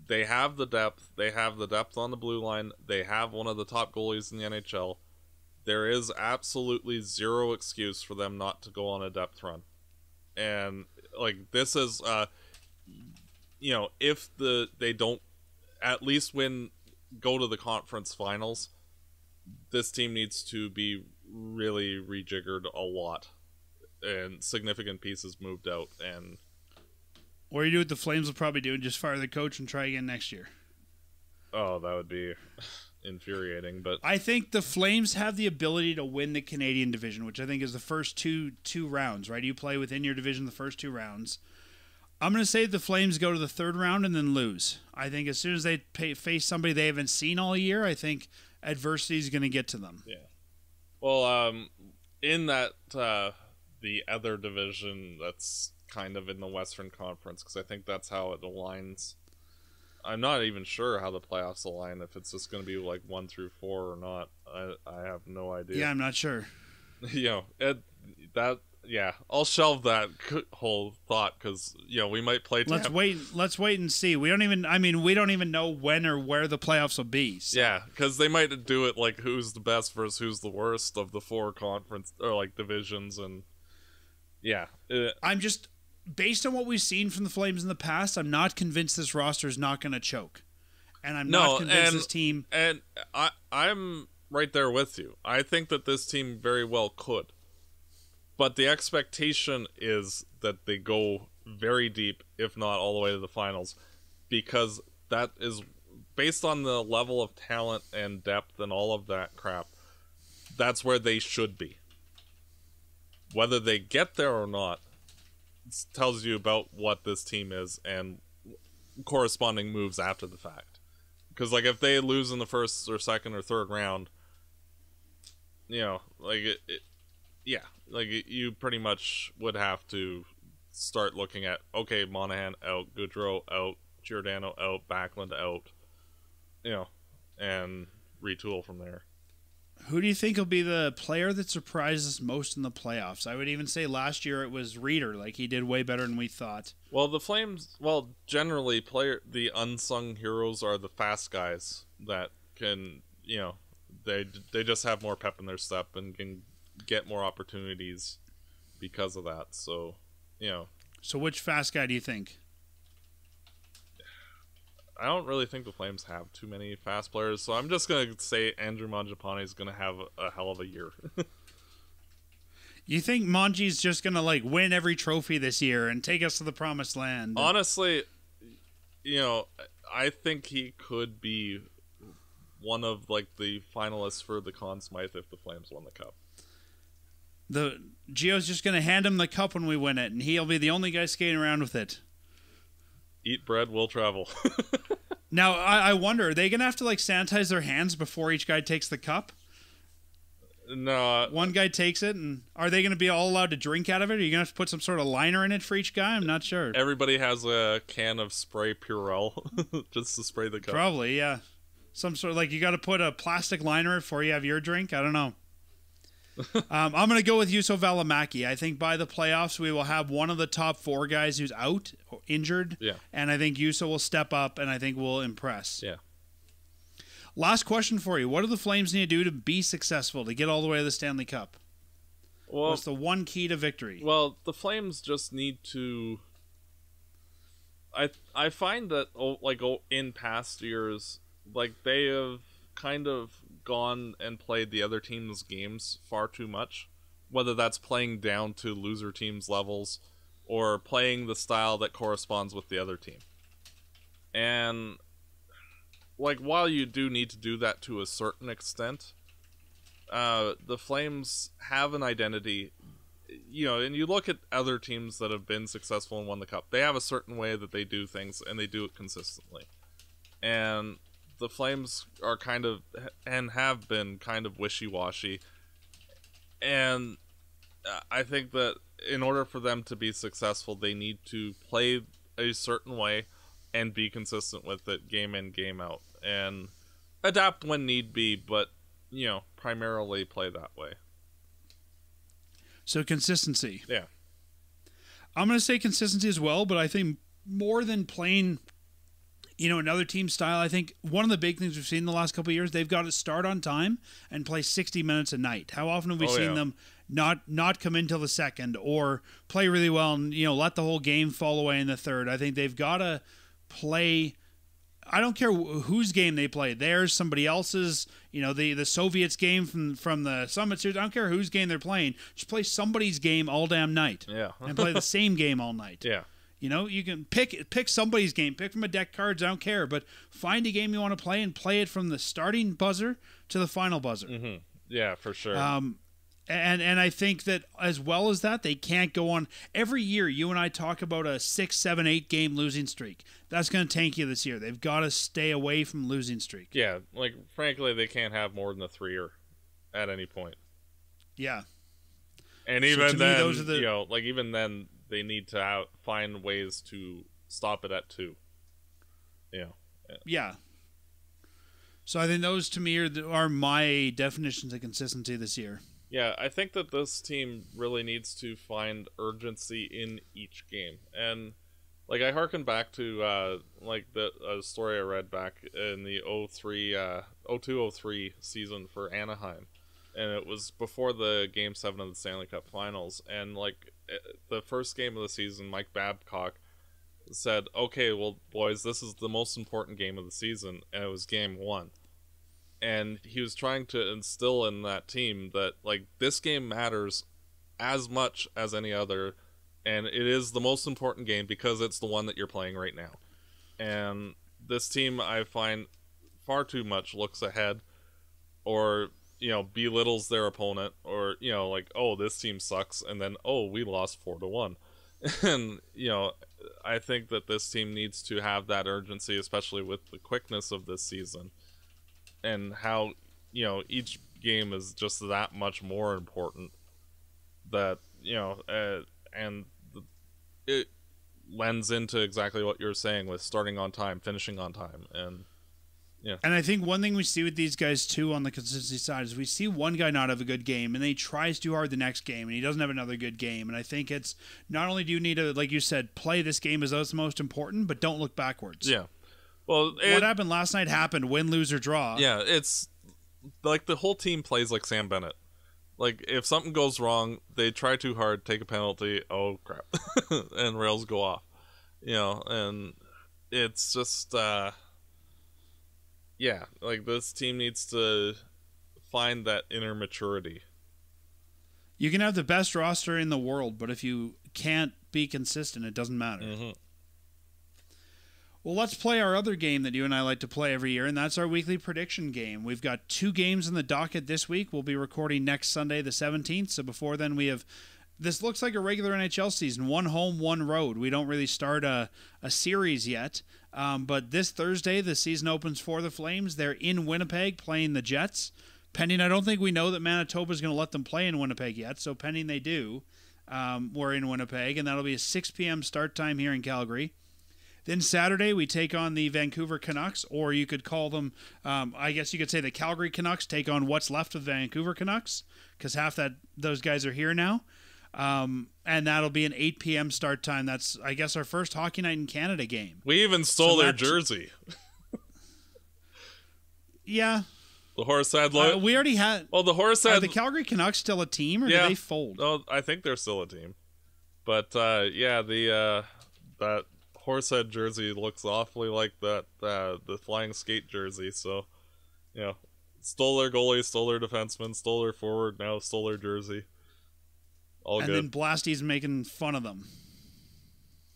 They have the depth. They have the depth on the blue line. They have one of the top goalies in the N H L. There is absolutely zero excuse for them not to go on a depth run. And, like, this is, uh, you know, if the they don't at least win, go to the conference finals, this team needs to be really rejiggered a lot, and significant pieces moved out. And or you do what the Flames will probably do and just fire the coach and try again next year. Oh, that would be infuriating. But I think the Flames have the ability to win the Canadian division, which I think is the first two two rounds. Right, you play within your division the first two rounds. I'm going to say the Flames go to the third round and then lose. I think as soon as they pay, face somebody they haven't seen all year, I think adversity is going to get to them. Yeah. Well, um, in that uh, the other division that's kind of in the Western Conference, because I think that's how it aligns. I'm not even sure how the playoffs align, if it's just going to be like one through four or not. I I have no idea. Yeah, I'm not sure. you know, it, that. Yeah, I'll shelve that whole thought because, you know, we might play. Let's Tampa. wait. Let's wait and see. We don't even. I mean, we don't even know when or where the playoffs will be. So. Yeah, because they might do it like who's the best versus who's the worst of the four conference or like divisions, and yeah. I'm just based on what we've seen from the Flames in the past. I'm not convinced this roster is not going to choke, and I'm no, not convinced and, this team. And I, I'm right there with you. I think that this team very well could. But the expectation is that they go very deep, if not all the way to the finals, because that is based on the level of talent and depth and all of that crap. That's where they should be. Whether they get there or not tells you about what this team is and corresponding moves after the fact. Because, like, if they lose in the first or second or third round, you know, like it. it yeah, like, you pretty much would have to start looking at, okay, Monahan out, Gaudreau out, Giordano out, Backlund out, you know, and retool from there. Who do you think will be the player that surprises us most in the playoffs? I would even say last year it was Reeder. Like, he did way better than we thought. Well, the Flames, well, generally, player the unsung heroes are the fast guys that can, you know, they they just have more pep in their step and can get more opportunities because of that. So, you know. So which fast guy do you think? I don't really think the Flames have too many fast players, so I'm just going to say Andrew Mangiapane is going to have a hell of a year. You think Mangi's just going to, like, win every trophy this year and take us to the promised land? Honestly, you know, I think he could be one of, like, the finalists for the Conn Smythe if the Flames won the Cup. The Gio's just going to hand him the cup when we win it, and he'll be the only guy skating around with it. Eat bread, we'll travel. Now, I, I wonder, are they going to have to, like, sanitize their hands before each guy takes the cup? No. One guy takes it, and are they going to be all allowed to drink out of it? Are you going to have to put some sort of liner in it for each guy? I'm not sure. Everybody has a can of spray Purell just to spray the cup. Probably, yeah. Some sort of, like, you got to put a plastic liner before you have your drink? I don't know. um, I'm going to go with Juuso Välimäki. I think by the playoffs, we will have one of the top four guys who's out, or injured. Yeah. And I think Juuso will step up, and I think we'll impress. Yeah. Last question for you. What do the Flames need to do to be successful, to get all the way to the Stanley Cup? Well, what's the one key to victory? Well, the Flames just need to... I I find that, like, in past years, like, they have kind of gone and played the other team's games far too much, whether that's playing down to loser teams' levels or playing the style that corresponds with the other team. And, like, while you do need to do that to a certain extent, uh, the Flames have an identity, you know, and you look at other teams that have been successful and won the Cup, they have a certain way that they do things, and they do it consistently. And the Flames are kind of, and have been kind of wishy-washy. And I think that in order for them to be successful, they need to play a certain way and be consistent with it game in, game out, and adapt when need be, but, you know, primarily play that way. So consistency. Yeah. I'm going to say consistency as well, but I think more than playing, you know, another team style, I think one of the big things we've seen in the last couple of years, they've got to start on time and play sixty minutes a night. How often have we oh, seen yeah. them not not come in till the second, or play really well and, you know, let the whole game fall away in the third? I think they've got to play. I don't care whose game they play, theirs, somebody else's, you know, the the Soviets game from from the Summit Series. I don't care whose game they're playing. Just play somebody's game all damn night. Yeah. And play the same game all night. Yeah. You know, you can pick pick somebody's game, pick from a deck of cards, I don't care, but find a game you want to play and play it from the starting buzzer to the final buzzer. Mm-hmm. Yeah, for sure. Um, and and I think that as well as that, they can't go on. Every year, you and I talk about a six, seven, eight game losing streak. That's going to tank you this year. They've got to stay away from losing streak. Yeah, like, frankly, they can't have more than a three-er at any point. Yeah. And even so then, me, those are the, you know, like, even then, they need to out, find ways to stop it at two. Yeah. Yeah. So I think those, to me, are, are my definitions of consistency this year. Yeah, I think that this team really needs to find urgency in each game. And, like, I hearken back to, uh, like, the uh, story I read back in the oh two oh three season for Anaheim. And it was before the Game seven of the Stanley Cup Finals. And, like, the first game of the season, Mike Babcock said, okay, well, boys, this is the most important game of the season, and it was game one. And he was trying to instill in that team that, like, this game matters as much as any other, and it is the most important game because it's the one that you're playing right now. And this team, I find, far too much looks ahead, or, you know, belittles their opponent, or, you know, like, oh, this team sucks, and then, oh, we lost four to one. And, you know, I think that this team needs to have that urgency, especially with the quickness of this season, and how, you know, each game is just that much more important, that, you know, uh, and it lends into exactly what you're saying with starting on time, finishing on time, and yeah. And I think one thing we see with these guys, too, on the consistency side is we see one guy not have a good game, and then he tries too hard the next game, and he doesn't have another good game. And I think it's not only do you need to, like you said, play this game as though it's the most important, but don't look backwards. Yeah. Well, it, what happened last night happened, win, lose, or draw. Yeah, it's like the whole team plays like Sam Bennett. Like, if something goes wrong, they try too hard, take a penalty, oh, crap, and rails go off. You know, and it's just... uh yeah, like, this team needs to find that inner maturity. You can have the best roster in the world, but if you can't be consistent, it doesn't matter. Mm-hmm. Well, let's play our other game that you and I like to play every year, and that's our weekly prediction game. We've got two games in the docket this week. We'll be recording next Sunday, the seventeenth, so before then we have... This looks like a regular N H L season, one home, one road. We don't really start a, a series yet, um, but this Thursday, the season opens for the Flames. They're in Winnipeg playing the Jets. Pending, I don't think we know that Manitoba's going to let them play in Winnipeg yet, so pending they do, um, we're in Winnipeg, and that'll be a six p m start time here in Calgary. Then Saturday, we take on the Vancouver Canucks, or you could call them, um, I guess you could say the Calgary Canucks take on what's left of Vancouver Canucks, because half that those guys are here now. Um, and that'll be an eight p m start time. That's, I guess, our first Hockey Night in Canada game. We even stole so their jersey. Yeah. The Horsehead logo. Uh, we already had... Well, the Horsehead... Are the Calgary Canucks still a team, or yeah. do they fold? Oh, I think they're still a team. But, uh, yeah, the, uh, that Horsehead jersey looks awfully like that, uh, the Flying Skate jersey, so, you know, Stole their goalie, stole their defenseman, stole their forward, now stole their jersey. All and good. And then Blasty's making fun of them.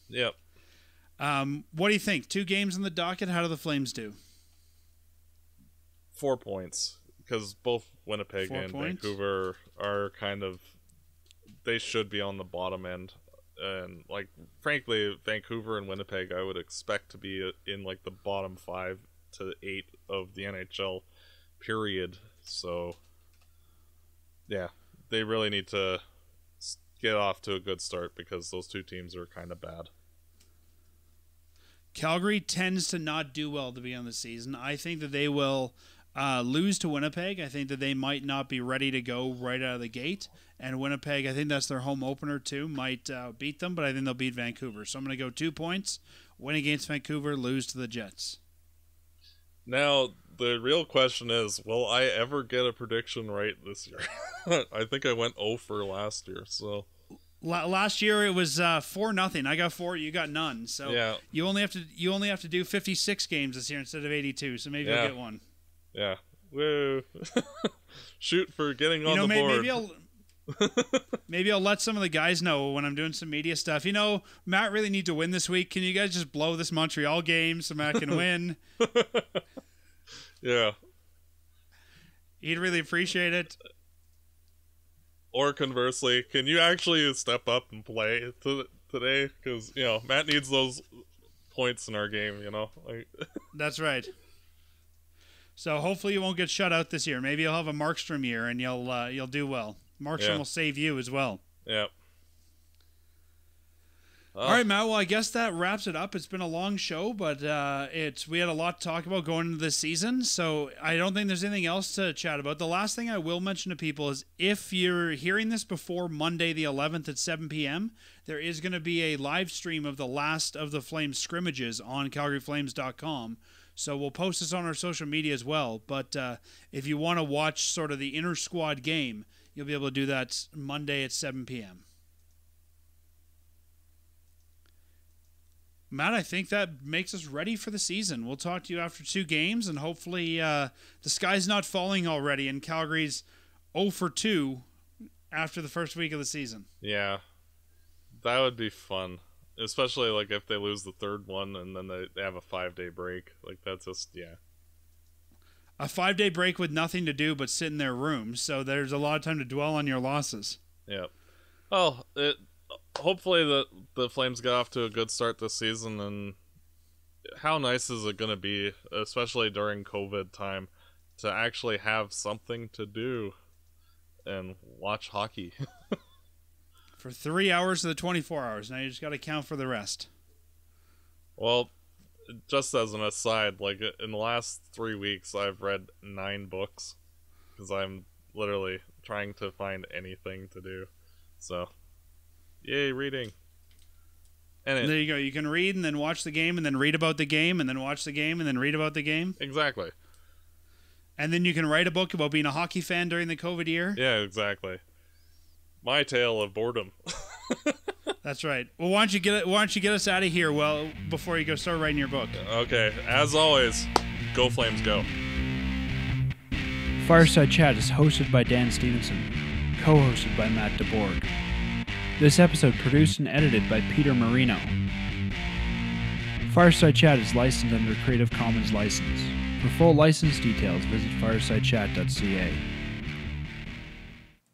Yep. Um, what do you think? Two games in the docket. How do the Flames do? Four points. Because both Winnipeg Four and points. Vancouver are kind of... They should be on the bottom end. And, like, frankly, Vancouver and Winnipeg, I would expect to be in, like, the bottom five to eight of the N H L, period. So, yeah. They really need to get off to a good start because those two teams are kind of bad. Calgary tends to not do well to begin the season. I think that they will uh, lose to Winnipeg. I think that they might not be ready to go right out of the gate. And Winnipeg, I think that's their home opener too, might uh, beat them, but I think they'll beat Vancouver. So I'm going to go two points, win against Vancouver, lose to the Jets. Now, the real question is, will I ever get a prediction right this year? I think I went zero for last year, so... Last year it was uh, four nothing. I got four, you got none. So yeah. you only have to you only have to do fifty six games this year instead of eighty two. So maybe yeah. I'll get one. Yeah. Woo. Shoot for getting you on know, the board. Maybe I'll maybe I'll let some of the guys know when I'm doing some media stuff. You know, Matt really needs to win this week. Can you guys just blow this Montreal game so Matt can win? Yeah. He'd really appreciate it. Or conversely, can you actually step up and play to, today? Because, you know, Matt needs those points in our game, you know? Like, that's right. So hopefully you won't get shut out this year. Maybe you'll have a Markstrom year and you'll uh, you'll do well. Markstrom yeah. will save you as well. Yeah. Uh, All right, Matt. Well, I guess that wraps it up. It's been a long show, but uh, it's we had a lot to talk about going into this season, so I don't think there's anything else to chat about. The last thing I will mention to people is if you're hearing this before Monday the eleventh at seven p m, there is going to be a live stream of the last of the Flames scrimmages on calgary flames dot com, so we'll post this on our social media as well. But uh, if you want to watch sort of the inter-squad game, you'll be able to do that Monday at seven p m Matt, I think that makes us ready for the season. We'll talk to you after two games, and hopefully uh, the sky's not falling already, and Calgary's oh for two after the first week of the season. Yeah, that would be fun, especially like if they lose the third one and then they, they have a five-day break. Like that's just, yeah. A five-day break with nothing to do but sit in their room, so there's a lot of time to dwell on your losses. Yeah. Oh, it... Hopefully the, the Flames get off to a good start this season, and how nice is it going to be, especially during COVID time, to actually have something to do and watch hockey. For three hours of the twenty-four hours. Now you just got to count for the rest. Well, just as an aside, like in the last three weeks I've read nine books because I'm literally trying to find anything to do. So... Yay, reading. And it, there you go. You can read and then watch the game and then read about the game and then watch the game and then read about the game. Exactly. And then you can write a book about being a hockey fan during the COVID year. Yeah, exactly. My tale of boredom. That's right. Well, why don't you get why don't you get us out of here well before you go start writing your book. Okay. As always, go Flames, go. Fireside Chat is hosted by Dan Stevenson, co-hosted by Matt DeBorg. This episode produced and edited by Peter Marino. Fireside Chat is licensed under a Creative Commons license. For full license details, visit fireside chat dot c a.